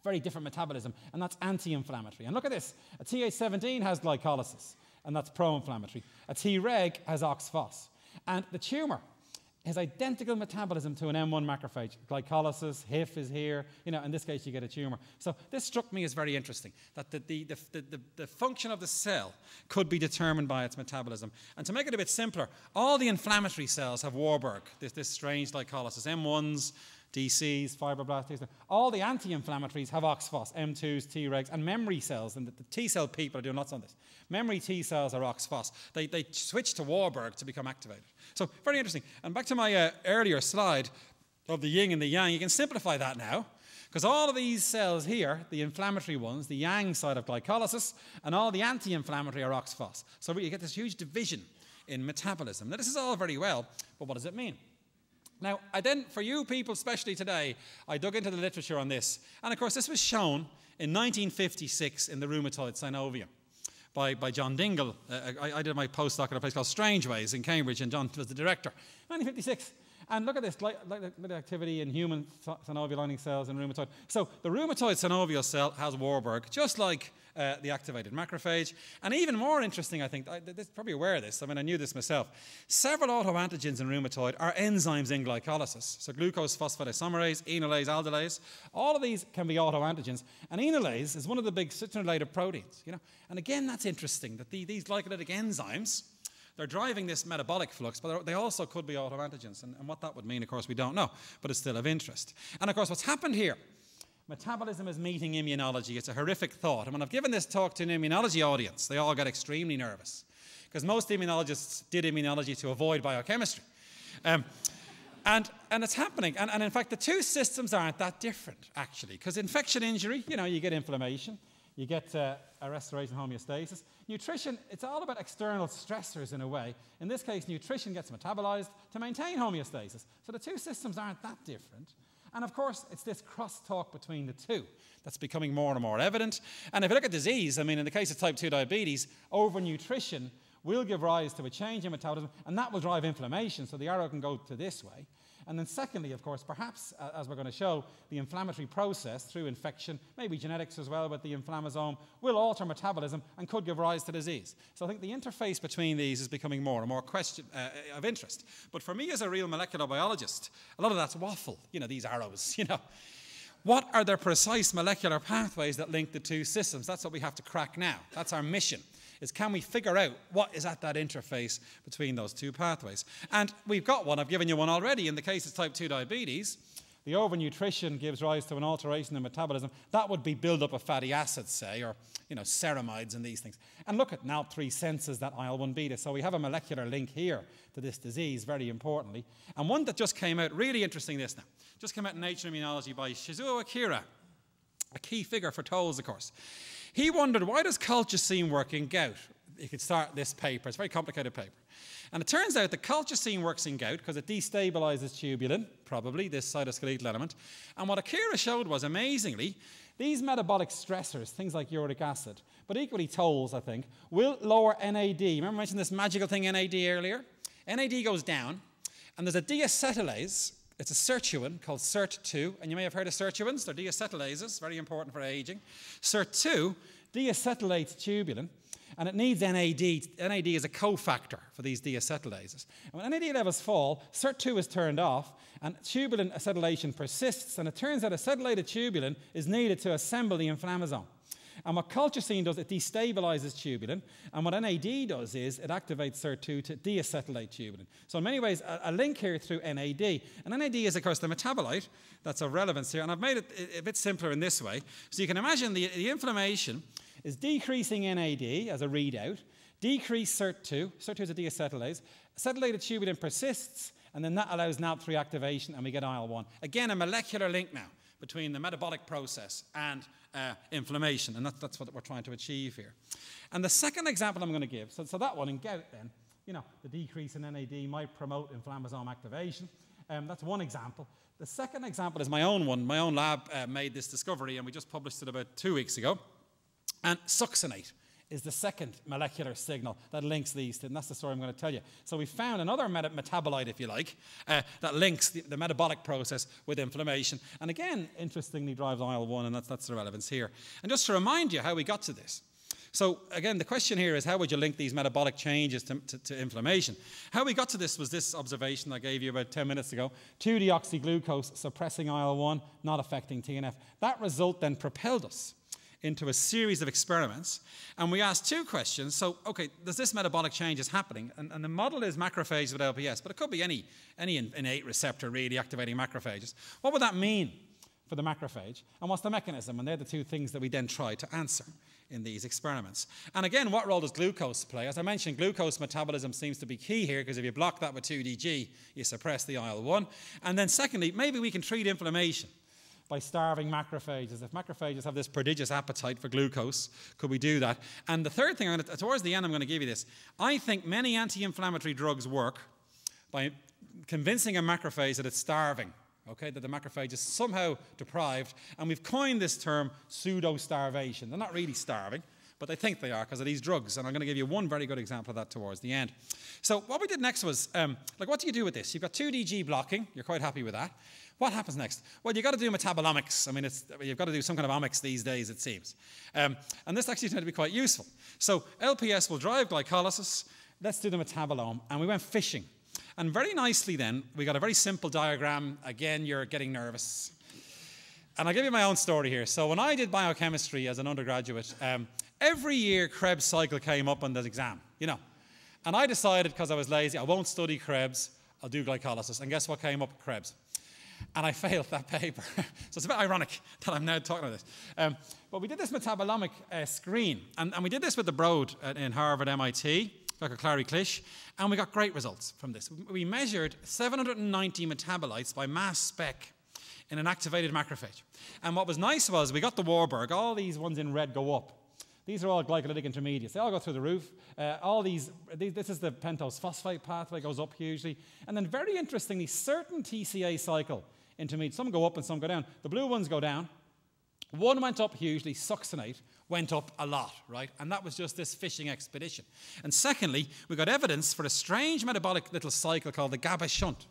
Very different metabolism, and that's anti-inflammatory. And look at this. A T H seventeen has glycolysis, and that's pro-inflammatory. A Treg has OxPhos. And the tumour has identical metabolism to an M one macrophage. Glycolysis, H I F is here, you know, in this case you get a tumour. So this struck me as very interesting, that the, the, the, the, the, the function of the cell could be determined by its metabolism. And to make it a bit simpler, all the inflammatory cells have Warburg, this, this strange glycolysis, M ones, D Cs, fibroblasts, all the anti-inflammatories have OxPhos, M twos, Tregs, and memory cells. And the, the T cell people are doing lots on this. Memory T cells are OxPhos. They, they switch to Warburg to become activated. So very interesting. And back to my uh, earlier slide of the yin and the yang, you can simplify that now. Because all of these cells here, the inflammatory ones, the yang side of glycolysis, and all the anti-inflammatory are OxPhos. So you get this huge division in metabolism. Now this is all very well, but what does it mean? Now, I then, for you people, especially today, I dug into the literature on this. And, of course, this was shown in nineteen fifty-six in the rheumatoid synovium by, by John Dingle. Uh, I, I did my postdoc at a place called Strangeways in Cambridge, and John was the director. nineteen fifty-six. And look at this, light, light, light activity in human synovial lining cells and rheumatoid. So the rheumatoid synovial cell has Warburg, just like uh, the activated macrophage. And even more interesting, I think, I, they're probably aware of this. I mean, I knew this myself. Several autoantigens in rheumatoid are enzymes in glycolysis. So glucose phosphatisomerase, enolase, aldolase. All of these can be autoantigens. And enolase is one of the big citrullinated proteins. You know? And again, that's interesting, that the, these glycolytic enzymes, they're driving this metabolic flux, but they also could be autoantigens. And, and what that would mean, of course, we don't know, but it's still of interest. And, of course, what's happened here, metabolism is meeting immunology. It's a horrific thought. And when I've given this talk to an immunology audience, they all got extremely nervous because most immunologists did immunology to avoid biochemistry. Um, and, and it's happening. And, and, in fact, the two systems aren't that different, actually, because infection injury, you know, you get inflammation. You get uh, a restoration homeostasis. Nutrition, it's all about external stressors in a way. In this case, nutrition gets metabolized to maintain homeostasis. So the two systems aren't that different. And of course, it's this crosstalk between the two that's becoming more and more evident. And if you look at disease, I mean, in the case of type two diabetes, overnutrition will give rise to a change in metabolism, and that will drive inflammation, so the arrow can go to this way. And then secondly, of course, perhaps, uh, as we're going to show, the inflammatory process through infection, maybe genetics as well, but the inflammasome will alter metabolism and could give rise to disease. So I think the interface between these is becoming more and more question, uh, of interest. But for me as a real molecular biologist, a lot of that's waffle, you know, these arrows, you know. What are the precise molecular pathways that link the two systems? That's what we have to crack now. That's our mission. Is can we figure out what is at that interface between those two pathways? And we've got one. I've given you one already. In the case of type two diabetes, the overnutrition gives rise to an alteration in metabolism. That would be buildup of fatty acids, say, or you know, ceramides and these things. And look at N L R P three senses that I L one beta. So we have a molecular link here to this disease, very importantly. And one that just came out, really interesting this now, just came out in Nature Immunology by Shizuo Akira, a key figure for tolls, of course. He wondered, why does colchicine work in gout? You could start this paper. It's a very complicated paper. And it turns out that colchicine works in gout because it destabilizes tubulin, probably, this cytoskeletal element. And what Akira showed was, amazingly, these metabolic stressors, things like uric acid, but equally tolls, I think, will lower N A D. Remember I mentioned this magical thing N A D earlier? N A D goes down, and there's a deacetylase. It's a sirtuin called sirt two, and you may have heard of sirtuins. They're deacetylases, very important for aging. sirt two deacetylates tubulin, and it needs N A D. N A D is a cofactor for these deacetylases. And when N A D levels fall, sirt two is turned off, and tubulin acetylation persists, and it turns out acetylated tubulin is needed to assemble the inflammasome. And what colchicine does, it destabilizes tubulin. And what N A D does is it activates sirt two to deacetylate tubulin. So in many ways, a, a link here through N A D. And N A D is, of course, the metabolite that's of relevance here. And I've made it a, a bit simpler in this way. So you can imagine the, the inflammation is decreasing N A D as a readout, decrease sirt two. sirt two is a deacetylase. Acetylated tubulin persists, and then that allows N A D three activation, and we get I L one. Again, a molecular link now between the metabolic process and uh, inflammation. And that, that's what we're trying to achieve here. And the second example I'm going to give, so, so that one in gout then, you know, the decrease in N A D might promote inflammasome activation. Um, that's one example. The second example is my own one. My own lab uh, made this discovery, and we just published it about two weeks ago. And succinate is the second molecular signal that links these two, and that's the story I'm going to tell you. So we found another meta metabolite, if you like, uh, that links the, the metabolic process with inflammation, and again, interestingly, drives I L one, and that's, that's the relevance here. And just to remind you how we got to this. So again, the question here is, how would you link these metabolic changes to, to, to inflammation? How we got to this was this observation I gave you about ten minutes ago, two deoxyglucose suppressing I L one, not affecting T N F. That result then propelled us into a series of experiments, and we asked two questions. So, okay, does this metabolic change is happening? And, and the model is macrophage with L P S, but it could be any, any innate receptor really activating macrophages. What would that mean for the macrophage, and what's the mechanism? And they're the two things that we then tried to answer in these experiments. And again, what role does glucose play? As I mentioned, glucose metabolism seems to be key here, because if you block that with two D G, you suppress the I L one. And then secondly, maybe we can treat inflammation by starving macrophages. If macrophages have this prodigious appetite for glucose, could we do that? And the third thing, I'm gonna, towards the end I'm going to give you this. I think many anti-inflammatory drugs work by convincing a macrophage that it's starving, okay, that the macrophage is somehow deprived. And we've coined this term pseudo-starvation. They're not really starving, but they think they are because of these drugs. And I'm going to give you one very good example of that towards the end. So what we did next was, um, like, what do you do with this? You've got two D G blocking. You're quite happy with that. What happens next? Well, you've got to do metabolomics. I mean, it's, you've got to do some kind of omics these days, it seems. Um, and this actually turned to be quite useful. So L P S will drive glycolysis. Let's do the metabolome. And we went fishing. And very nicely then, we got a very simple diagram. Again, you're getting nervous. And I'll give you my own story here. So when I did biochemistry as an undergraduate, um, every year Krebs cycle came up on the exam, you know. And I decided, because I was lazy, I won't study Krebs, I'll do glycolysis. And guess what came up? Krebs. And I failed that paper. So it's a bit ironic that I'm now talking about this. Um, but we did this metabolomic uh, screen. And, and we did this with the Broad at, in Harvard, M I T. Doctor Clary Clish, and we got great results from this. We measured seven hundred ninety metabolites by mass spec in an activated macrophage. And what was nice was we got the Warburg. All these ones in red go up. These are all glycolytic intermediates. They all go through the roof. Uh, all these, these, this is the pentose phosphate pathway, goes up hugely. And then very interestingly, certain T C A cycle intermediates, some go up and some go down. The blue ones go down. One went up hugely, succinate, went up a lot, right? And that was just this fishing expedition. And secondly, we got evidence for a strange metabolic little cycle called the GABA shunt.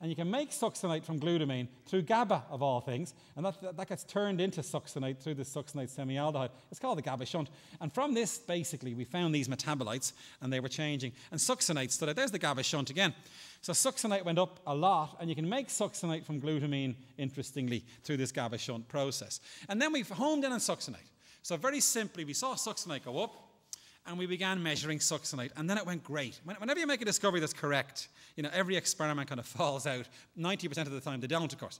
And you can make succinate from glutamine through GABA, of all things, and that, that gets turned into succinate through this succinate semialdehyde. It's called the GABA shunt. And from this, basically, we found these metabolites, and they were changing. And succinate stood out. There's the GABA shunt again. So succinate went up a lot, and you can make succinate from glutamine, interestingly, through this GABA shunt process. And then we've homed in on succinate. So very simply, we saw succinate go up, and we began measuring succinate, and then it went great. Whenever you make a discovery that's correct, you know, every experiment kind of falls out. ninety percent of the time, they don't, of course.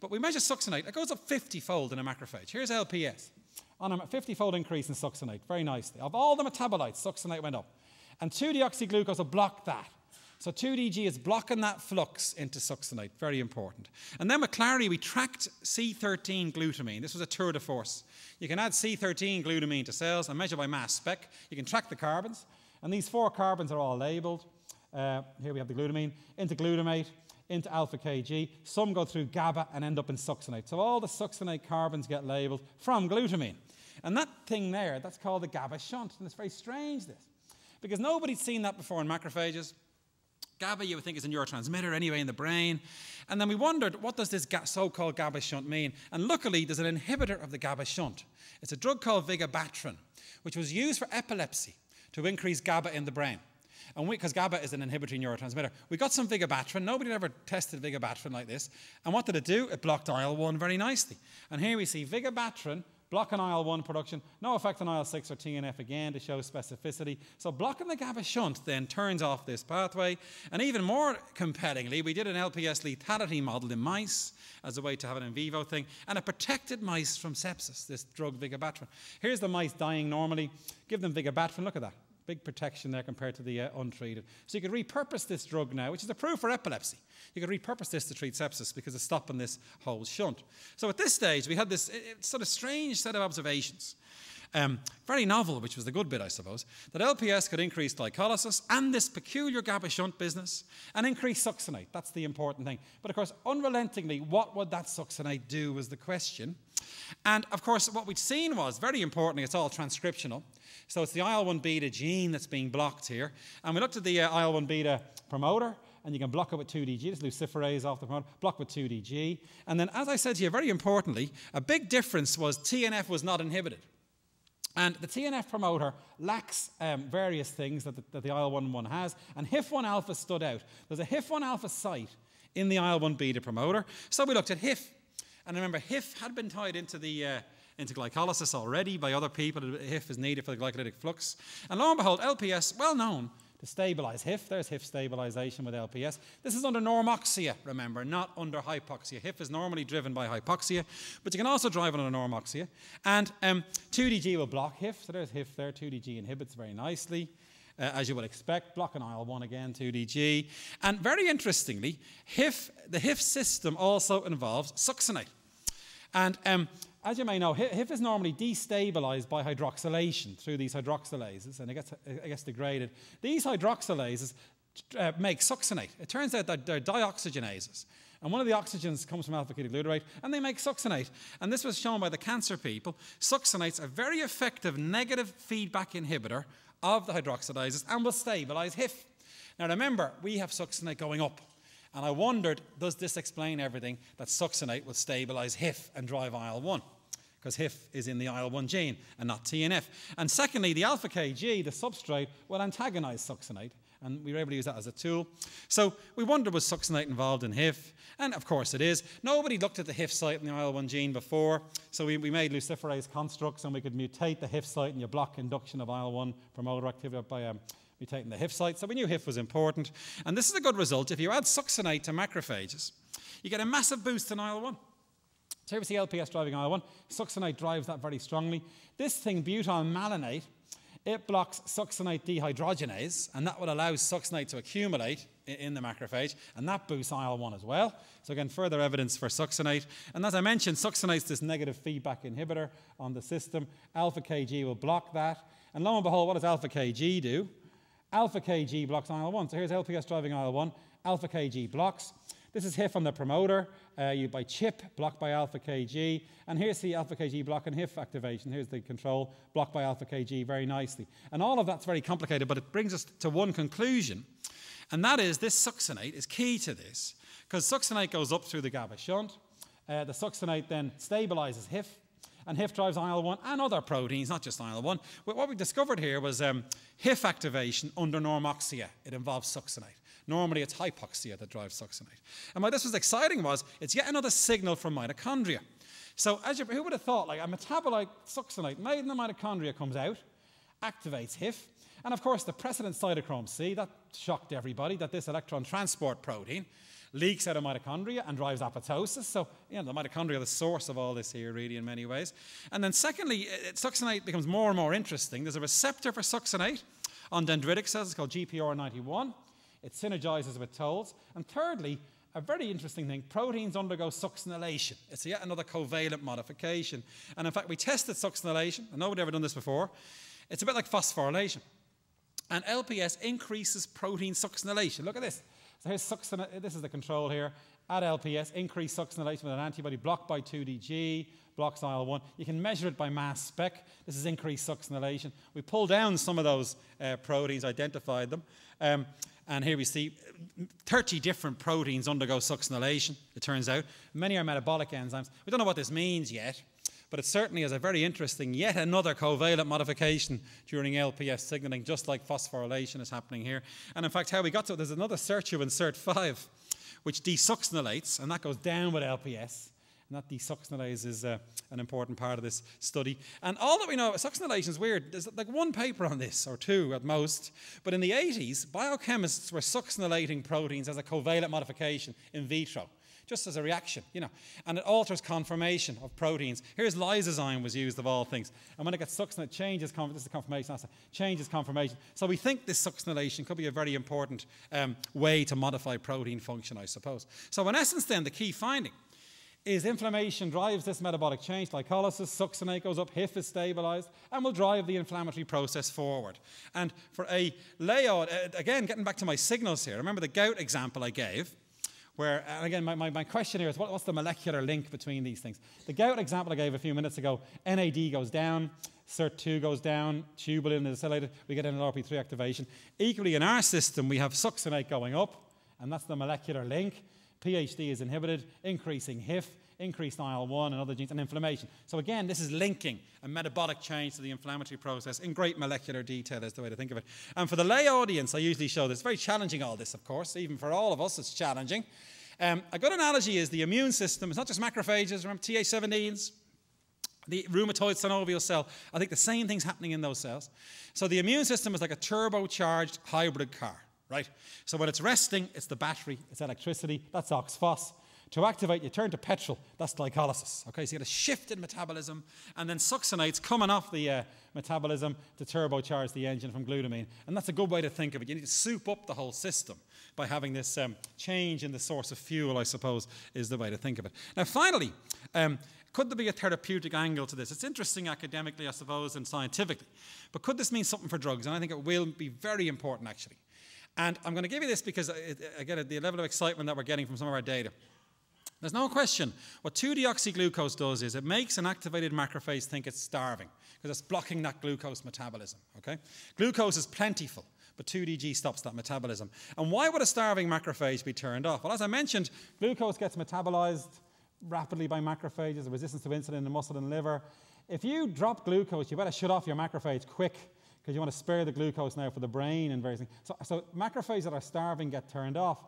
But we measure succinate. It goes up fifty-fold in a macrophage. Here's L P S. On a fifty-fold increase in succinate, very nicely. Of all the metabolites, succinate went up. And two deoxyglucose will block that. So two D G is blocking that flux into succinate, very important. And then with Clary, we tracked C thirteen glutamine. This was a tour de force. You can add C thirteen glutamine to cells and measure by mass spec. You can track the carbons. And these four carbons are all labeled. Uh, here we have the glutamine, into glutamate, into alpha K G. Some go through GABA and end up in succinate. So all the succinate carbons get labeled from glutamine. And that thing there, that's called the GABA shunt. And it's very strange, this, because nobody's seen that before in macrophages. GABA, you would think, is a neurotransmitter anyway in the brain. And then we wondered, what does this so-called GABA shunt mean? And luckily, there's an inhibitor of the GABA shunt. It's a drug called Vigabatrin, which was used for epilepsy to increase GABA in the brain. And because GABA is an inhibitory neurotransmitter, we got some Vigabatrin. Nobody had ever tested Vigabatrin like this. And what did it do? It blocked I L one very nicely. And here we see Vigabatrin blocking I L one production, no effect on I L six or T N F again to show specificity. So blocking the GABA shunt then turns off this pathway. And even more compellingly, we did an L P S lethality model in mice as a way to have an in vivo thing. And it protected mice from sepsis, this drug Vigabatrin. Here's the mice dying normally. Give them Vigabatrin. Look at that. Big protection there compared to the uh, untreated. So you could repurpose this drug now, which is approved for epilepsy. You could repurpose this to treat sepsis because it's stopping this whole shunt. So at this stage, we had this it, it sort of strange set of observations. Um, very novel, which was the good bit, I suppose, that L P S could increase glycolysis and this peculiar GABA shunt business and increase succinate. That's the important thing. But of course, unrelentingly, what would that succinate do was the question. And of course, what we'd seen was, very importantly, it's all transcriptional. So it's the I L one beta gene that's being blocked here. And we looked at the uh, I L one beta promoter, and you can block it with two D G. This luciferase off the promoter, block with two D G. And then, as I said to you, very importantly, a big difference was T N F was not inhibited. And the T N F promoter lacks um, various things that the, that the I L one one has, and H I F one alpha stood out. There's a H I F one alpha site in the I L one beta promoter. So we looked at H I F. And remember, H I F had been tied into the uh, into glycolysis already by other people. H I F is needed for the glycolytic flux. And lo and behold, L P S, well known to stabilize H I F. There's H I F stabilization with L P S. This is under normoxia, remember, not under hypoxia. H I F is normally driven by hypoxia, but you can also drive it under normoxia. And um, two D G will block H I F, so there's H I F there. two D G inhibits very nicely, uh, as you would expect. Blocking I L one again, two D G. And very interestingly, H I F, the H I F system also involves succinate. And um, as you may know, H I F is normally destabilized by hydroxylation through these hydroxylases, and it gets, it gets degraded. These hydroxylases uh, make succinate. It turns out that they're dioxygenases. And one of the oxygens comes from alpha-ketoglutarate, and they make succinate. And this was shown by the cancer people. Succinates are a very effective negative feedback inhibitor of the hydroxylases and will stabilize H I F. Now remember, we have succinate going up. And I wondered, does this explain everything, that succinate will stabilize H I F and drive I L one? Because H I F is in the I L one gene and not T N F. And secondly, the alpha K G, the substrate, will antagonize succinate. And we were able to use that as a tool. So we wondered, was succinate involved in H I F? And of course it is. Nobody looked at the H I F site in the I L one gene before. So we, we made luciferase constructs, and we could mutate the H I F site and you block induction of I L one promoter activity by um, mutating the H I F site. So we knew H I F was important. And this is a good result. If you add succinate to macrophages, you get a massive boost in I L one. So here we see L P S driving I L one. Succinate drives that very strongly. This thing, butyl malinate, it blocks succinate dehydrogenase, and that would allow succinate to accumulate in the macrophage, and that boosts I L one as well. So again, further evidence for succinate. And as I mentioned, succinate's this negative feedback inhibitor on the system. Alpha K G will block that. And lo and behold, what does alpha K G do? Alpha K G blocks I L one. So here's L P S driving I L one. Alpha K G blocks. This is H I F on the promoter uh, you by chip, blocked by alpha K G. And here's the alpha K G block and H I F activation. Here's the control, blocked by alpha K G very nicely. And all of that's very complicated, but it brings us to one conclusion. And that is, this succinate is key to this, because succinate goes up through the GABA shunt. Uh, the succinate then stabilizes H I F. And H I F drives I L one and other proteins, not just I L one. But what we discovered here was um, H I F activation under normoxia. It involves succinate. Normally, it's hypoxia that drives succinate. And why this was exciting was, it's yet another signal from mitochondria. So as you, who would have thought, like a metabolite succinate made in the mitochondria comes out, activates H I F. And of course, the precedent cytochrome C, that shocked everybody, that this electron transport protein leaks out of mitochondria and drives apoptosis. So, you know, the mitochondria are the source of all this here, really, in many ways. And then secondly, it, succinate becomes more and more interesting. There's a receptor for succinate on dendritic cells. It's called G P R ninety-one. It synergizes with tolls. And thirdly, a very interesting thing, proteins undergo succinylation. It's yet another covalent modification. And in fact, we tested succinylation, and nobody ever done this before. It's a bit like phosphorylation. And L P S increases protein succinylation. Look at this. So here's succinate, this is the control here. Add L P S, increase succinylation with an antibody, blocked by two D G, blocks I L one. You can measure it by mass spec. This is increased succinylation. We pull down some of those uh, proteins, identified them. Um, and here we see thirty different proteins undergo succinylation, it turns out. Many are metabolic enzymes. We don't know what this means yet, but it certainly is a very interesting, yet another covalent modification during L P S signaling, just like phosphorylation is happening here. And in fact, how we got to it, there's another sirtuin, sirt five, which desuccinylates, and that goes down with L P S. And that desuccinylase is uh, an important part of this study. And all that we know, succinylation is weird. There's like one paper on this, or two at most. But in the eighties, biochemists were succinylating proteins as a covalent modification in vitro, just as a reaction, you know. And it alters conformation of proteins. Here's lysozyme was used of all things. And when it gets succinate, changes, this is conformation, that's a, changes conformation. So we think this succinylation could be a very important um, way to modify protein function, I suppose. So in essence then, the key finding is inflammation drives this metabolic change, glycolysis, succinate goes up, H I F is stabilized, and will drive the inflammatory process forward. And for a layout, again, getting back to my signals here, remember the gout example I gave, where, and again, my, my, my question here is what, what's the molecular link between these things? The gout example I gave a few minutes ago, N A D goes down, SIRT two goes down, tubulin is acylated, we get N L R P three activation. Equally, in our system, we have succinate going up, and that's the molecular link. P H D is inhibited, increasing H I F, increased I L one and other genes, and inflammation. So again, this is linking a metabolic change to the inflammatory process in great molecular detail is the way to think of it. And for the lay audience, I usually show this. It's very challenging, all this, of course. Even for all of us, it's challenging. Um, a good analogy is the immune system. It's not just macrophages. Remember T H seventeens? The rheumatoid synovial cell. I think the same thing's happening in those cells. So the immune system is like a turbocharged hybrid car, right? So when it's resting, it's the battery, it's electricity. That's OxPhos. To activate, you turn to petrol. That's glycolysis. Okay, so you get a shift in metabolism, and then succinates coming off the uh, metabolism to turbocharge the engine from glutamine. And that's a good way to think of it. You need to soup up the whole system by having this um, change in the source of fuel, I suppose, is the way to think of it. Now, finally, um, could there be a therapeutic angle to this? It's interesting academically, I suppose, and scientifically. But could this mean something for drugs? And I think it will be very important, actually. And I'm going to give you this because, again, the level of excitement that we're getting from some of our data. There's no question. What two deoxyglucose does is it makes an activated macrophage think it's starving because it's blocking that glucose metabolism. Okay? Glucose is plentiful, but two D G stops that metabolism. And why would a starving macrophage be turned off? Well, as I mentioned, glucose gets metabolized rapidly by macrophages, resistance to insulin in the muscle and liver. If you drop glucose, you better shut off your macrophage quick because you want to spare the glucose now for the brain and various things. So, so macrophages that are starving get turned off.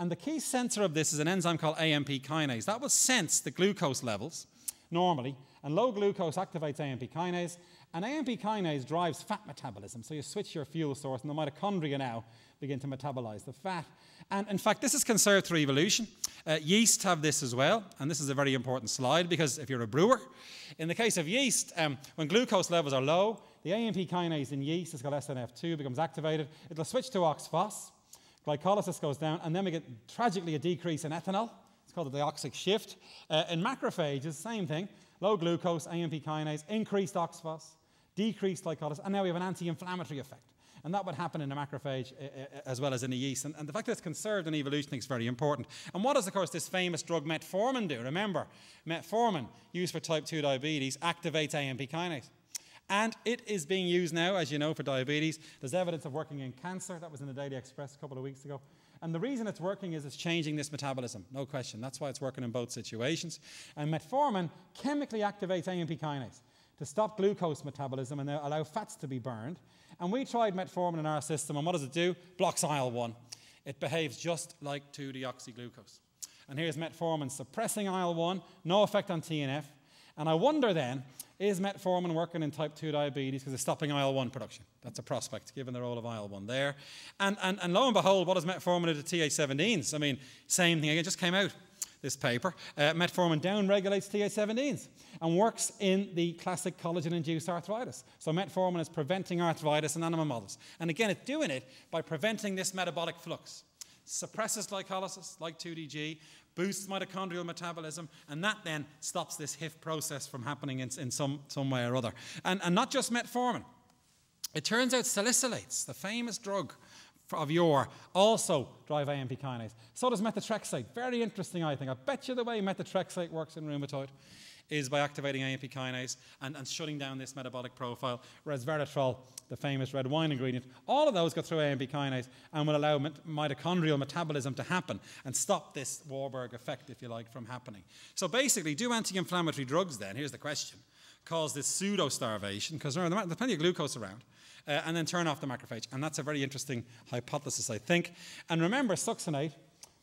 And the key sensor of this is an enzyme called A M P kinase. That will sense the glucose levels normally, and low glucose activates A M P kinase, and A M P kinase drives fat metabolism. So you switch your fuel source, and the mitochondria now begin to metabolize the fat. And in fact, this is conserved through evolution. Uh, yeast have this as well, and this is a very important slide because if you're a brewer, in the case of yeast, um, when glucose levels are low, the A M P kinase in yeast, it's called S N F two, becomes activated. It'll switch to OxPhos. Glycolysis goes down, and then we get, tragically, a decrease in ethanol. It's called the deoxic shift. Uh, in macrophages, same thing. Low glucose, A M P kinase, increased OxPhos, decreased glycolysis, and now we have an anti-inflammatory effect. And that would happen in a macrophage uh, as well as in the yeast. And, and the fact that it's conserved in evolution is very important. And what does, of course, this famous drug metformin do? Remember, metformin, used for type two diabetes, activates A M P kinase. And it is being used now, as you know, for diabetes. There's evidence of working in cancer. That was in the Daily Express a couple of weeks ago. And the reason it's working is it's changing this metabolism, no question. That's why it's working in both situations. And metformin chemically activates A M P kinase to stop glucose metabolism and allow fats to be burned. And we tried metformin in our system, and what does it do? Blocks I L one. It behaves just like two deoxyglucose. And here's metformin suppressing I L one, no effect on T N F. And I wonder then, is metformin working in type two diabetes because it's stopping I L one production? That's a prospect, given the role of I L one there. And, and, and lo and behold, what does metformin do to T H seventeens? I mean, same thing again, just came out, this paper. Uh, metformin downregulates T H seventeens and works in the classic collagen-induced arthritis. So metformin is preventing arthritis in animal models. And again, it's doing it by preventing this metabolic flux. Suppresses glycolysis, like two D G, boosts mitochondrial metabolism, and that then stops this H I F process from happening in, in some, some way or other. And, and not just metformin. It turns out salicylates, the famous drug of yore, also drive A M P kinase. So does methotrexate. Very interesting, I think. I bet you the way methotrexate works in rheumatoid is by activating A M P kinase and, and shutting down this metabolic profile. Resveratrol, the famous red wine ingredient, all of those go through A M P kinase and will allow mit mitochondrial metabolism to happen and stop this Warburg effect, if you like, from happening. So basically, do anti-inflammatory drugs then, here's the question, cause this pseudo-starvation, because remember, there's plenty of glucose around, uh, and then turn off the macrophage. And that's a very interesting hypothesis, I think. And remember, succinate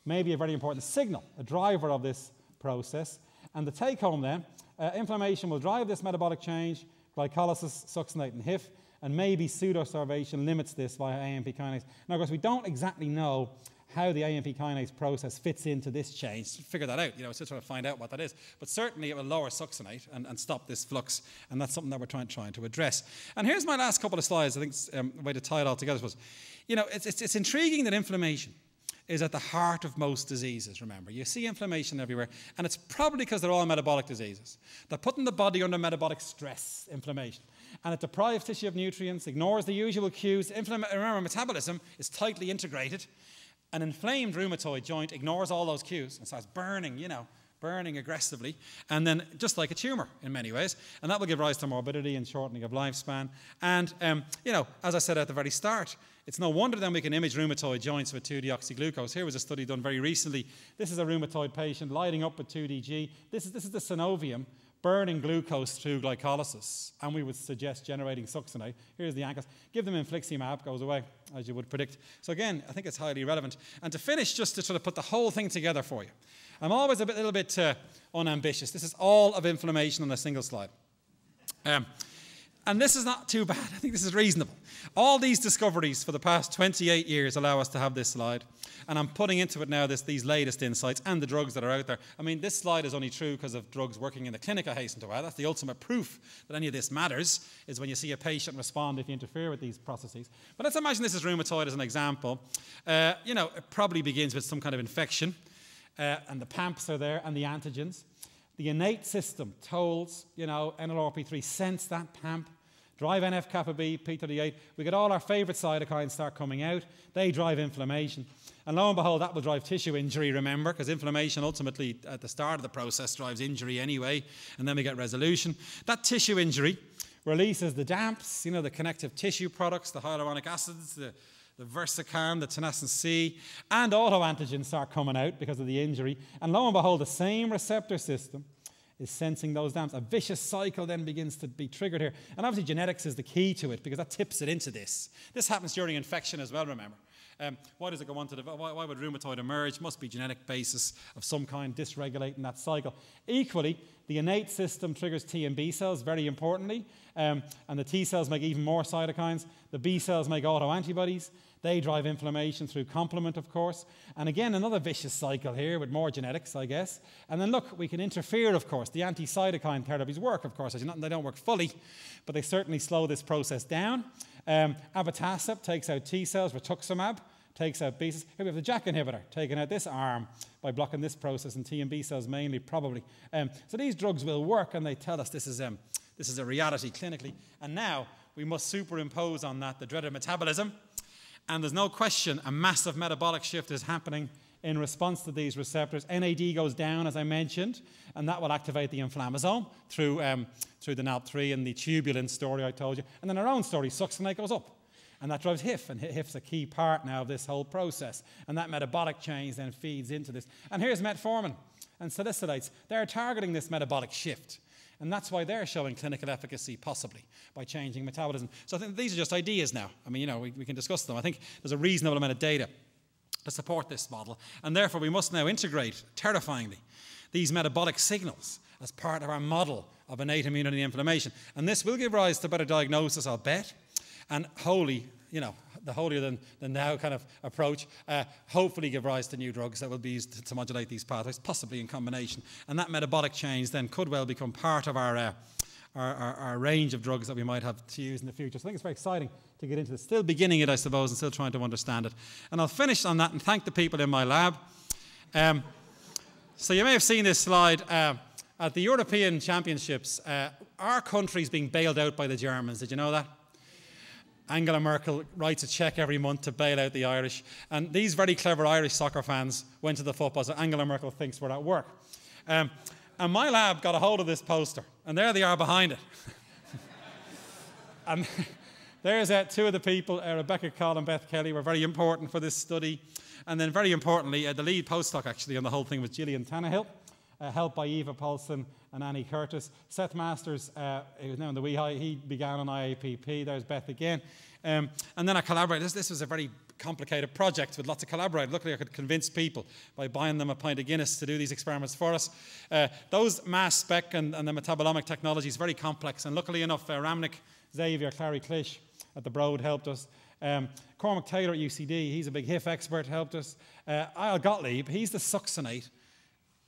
may be a very important signal, a driver of this process. And the take-home then, uh, inflammation will drive this metabolic change, glycolysis, succinate, and H I F, and maybe pseudo-starvation limits this via A M P kinase. Now, of course, we don't exactly know how the A M P kinase process fits into this change. Figure that out. You know, we're still trying to find out what that is. But certainly it will lower succinate and, and stop this flux, and that's something that we're trying, trying to address. And here's my last couple of slides. I think it's um, a way to tie it all together. Was, you know, it's, it's, it's intriguing that inflammation is at the heart of most diseases, remember. You see inflammation everywhere, and it's probably because they're all metabolic diseases. They're putting the body under metabolic stress, inflammation, and it deprives tissue of nutrients, ignores the usual cues. Inflam- remember, metabolism is tightly integrated An inflamed rheumatoid joint ignores all those cues and starts burning, you know, burning aggressively, and then just like a tumor in many ways, and that will give rise to morbidity and shortening of lifespan. And, um, you know, as I said at the very start, it's no wonder then we can image rheumatoid joints with two deoxyglucose. Here was a study done very recently. This is a rheumatoid patient lighting up with two D G. This is, this is the synovium burning glucose through glycolysis, and we would suggest generating succinate. Here's the ankles. Give them infliximab, goes away, as you would predict. So again, I think it's highly relevant. And to finish, just to sort of put the whole thing together for you, I'm always a bit, little bit uh, unambitious. This is all of inflammation on a single slide. Um, and this is not too bad. I think this is reasonable. All these discoveries for the past twenty-eight years allow us to have this slide. And I'm putting into it now this, these latest insights and the drugs that are out there. I mean, this slide is only true because of drugs working in the clinic, I hasten to add. That's the ultimate proof that any of this matters, is when you see a patient respond if you interfere with these processes. But let's imagine this is rheumatoid as an example. Uh, you know, it probably begins with some kind of infection. Uh, and the pamps are there, and the antigens. The innate system, tolls, you know, N L R P three, sense that pamp, drive N F kappa B, P thirty-eight. We get all our favorite cytokines start coming out. They drive inflammation. And lo and behold, that will drive tissue injury, remember, because inflammation ultimately at the start of the process drives injury anyway, and then we get resolution. That tissue injury releases the damps, you know, the connective tissue products, the hyaluronic acids, the the versican, the tenacin C, and autoantigens start coming out because of the injury. And lo and behold, the same receptor system is sensing those damps. A vicious cycle then begins to be triggered here. And obviously genetics is the key to it because that tips it into this. This happens during infection as well, remember. Um, why does it go on to the, why, why would rheumatoid emerge? Must be genetic basis of some kind dysregulating that cycle. Equally, the innate system triggers T and B cells, very importantly. Um, and the T cells make even more cytokines. The B cells make autoantibodies. They drive inflammation through complement, of course. And again, another vicious cycle here with more genetics, I guess. And then look, we can interfere, of course. The anti-cytokine therapies work, of course. They don't work fully, but they certainly slow this process down. Um, abatacept takes out T cells. Rituximab takes out B cells. Here we have the JAK inhibitor taking out this arm by blocking this process, and T and B cells mainly, probably. Um, so these drugs will work, and they tell us this is, um, this is a reality clinically. And now we must superimpose on that the dreaded metabolism. And there's no question a massive metabolic shift is happening in response to these receptors. N A D goes down, as I mentioned, and that will activate the inflammasome through, um, through the N L R P three and the tubulin story I told you. And then our own story, succinate goes up. And that drives H I F, and H I F's a key part now of this whole process. And that metabolic change then feeds into this. And here's metformin and salicylates. They're targeting this metabolic shift. And that's why they're showing clinical efficacy, possibly, by changing metabolism. So I think these are just ideas now. I mean, you know, we, we can discuss them. I think there's a reasonable amount of data to support this model. And therefore, we must now integrate, terrifyingly, these metabolic signals as part of our model of innate immunity and inflammation. And this will give rise to better diagnosis, I'll bet, and wholly, you know, the holier than, than thou kind of approach, uh, hopefully give rise to new drugs that will be used to, to modulate these pathways, possibly in combination. And that metabolic change then could well become part of our, uh, our, our, our range of drugs that we might have to use in the future. So I think it's very exciting to get into this. Still beginning it, I suppose, and still trying to understand it. And I'll finish on that and thank the people in my lab. Um, so you may have seen this slide. Uh, at the European Championships, uh, our country's being bailed out by the Germans. Did you know that? Angela Merkel writes a cheque every month to bail out the Irish. And these very clever Irish soccer fans went to the football, so Angela Merkel thinks we're at work. Um, and my lab got a hold of this poster, and there they are behind it. And there's uh, two of the people, uh, Rebecca Call and Beth Kelly, were very important for this study. And then very importantly, uh, the lead postdoc actually on the whole thing was Gillian Tannehill, uh, helped by Eva Paulson and Annie Curtis. Seth Masters, uh, who's now in the W E H I, he began on I A P P. There's Beth again. Um, and then I collaborated. This, this was a very complicated project with lots of collaborators. Luckily, I could convince people by buying them a pint of Guinness to do these experiments for us. Uh, those mass spec and, and the metabolomic technology is very complex. And luckily enough, uh, Ramnick, Xavier, Clary Clish at the Broad helped us. Um, Cormac Taylor at U C D, he's a big H I F expert, helped us. Uh, Al Gottlieb, he's the succinate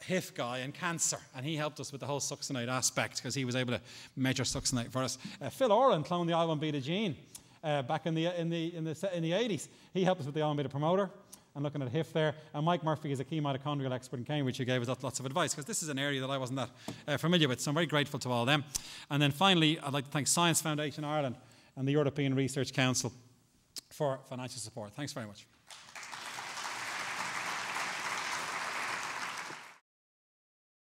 H I F guy and cancer, and he helped us with the whole succinate aspect because he was able to measure succinate for us. Uh, Phil Oren cloned the I L one beta gene uh, back in the in the in the in the eighties. He helped us with the I L one beta promoter and looking at H I F there. And Mike Murphy is a key mitochondrial expert in Cambridge who gave us lots of advice because this is an area that I wasn't that uh, familiar with. So I'm very grateful to all them. And then finally, I'd like to thank Science Foundation Ireland and the European Research Council for financial support. Thanks very much.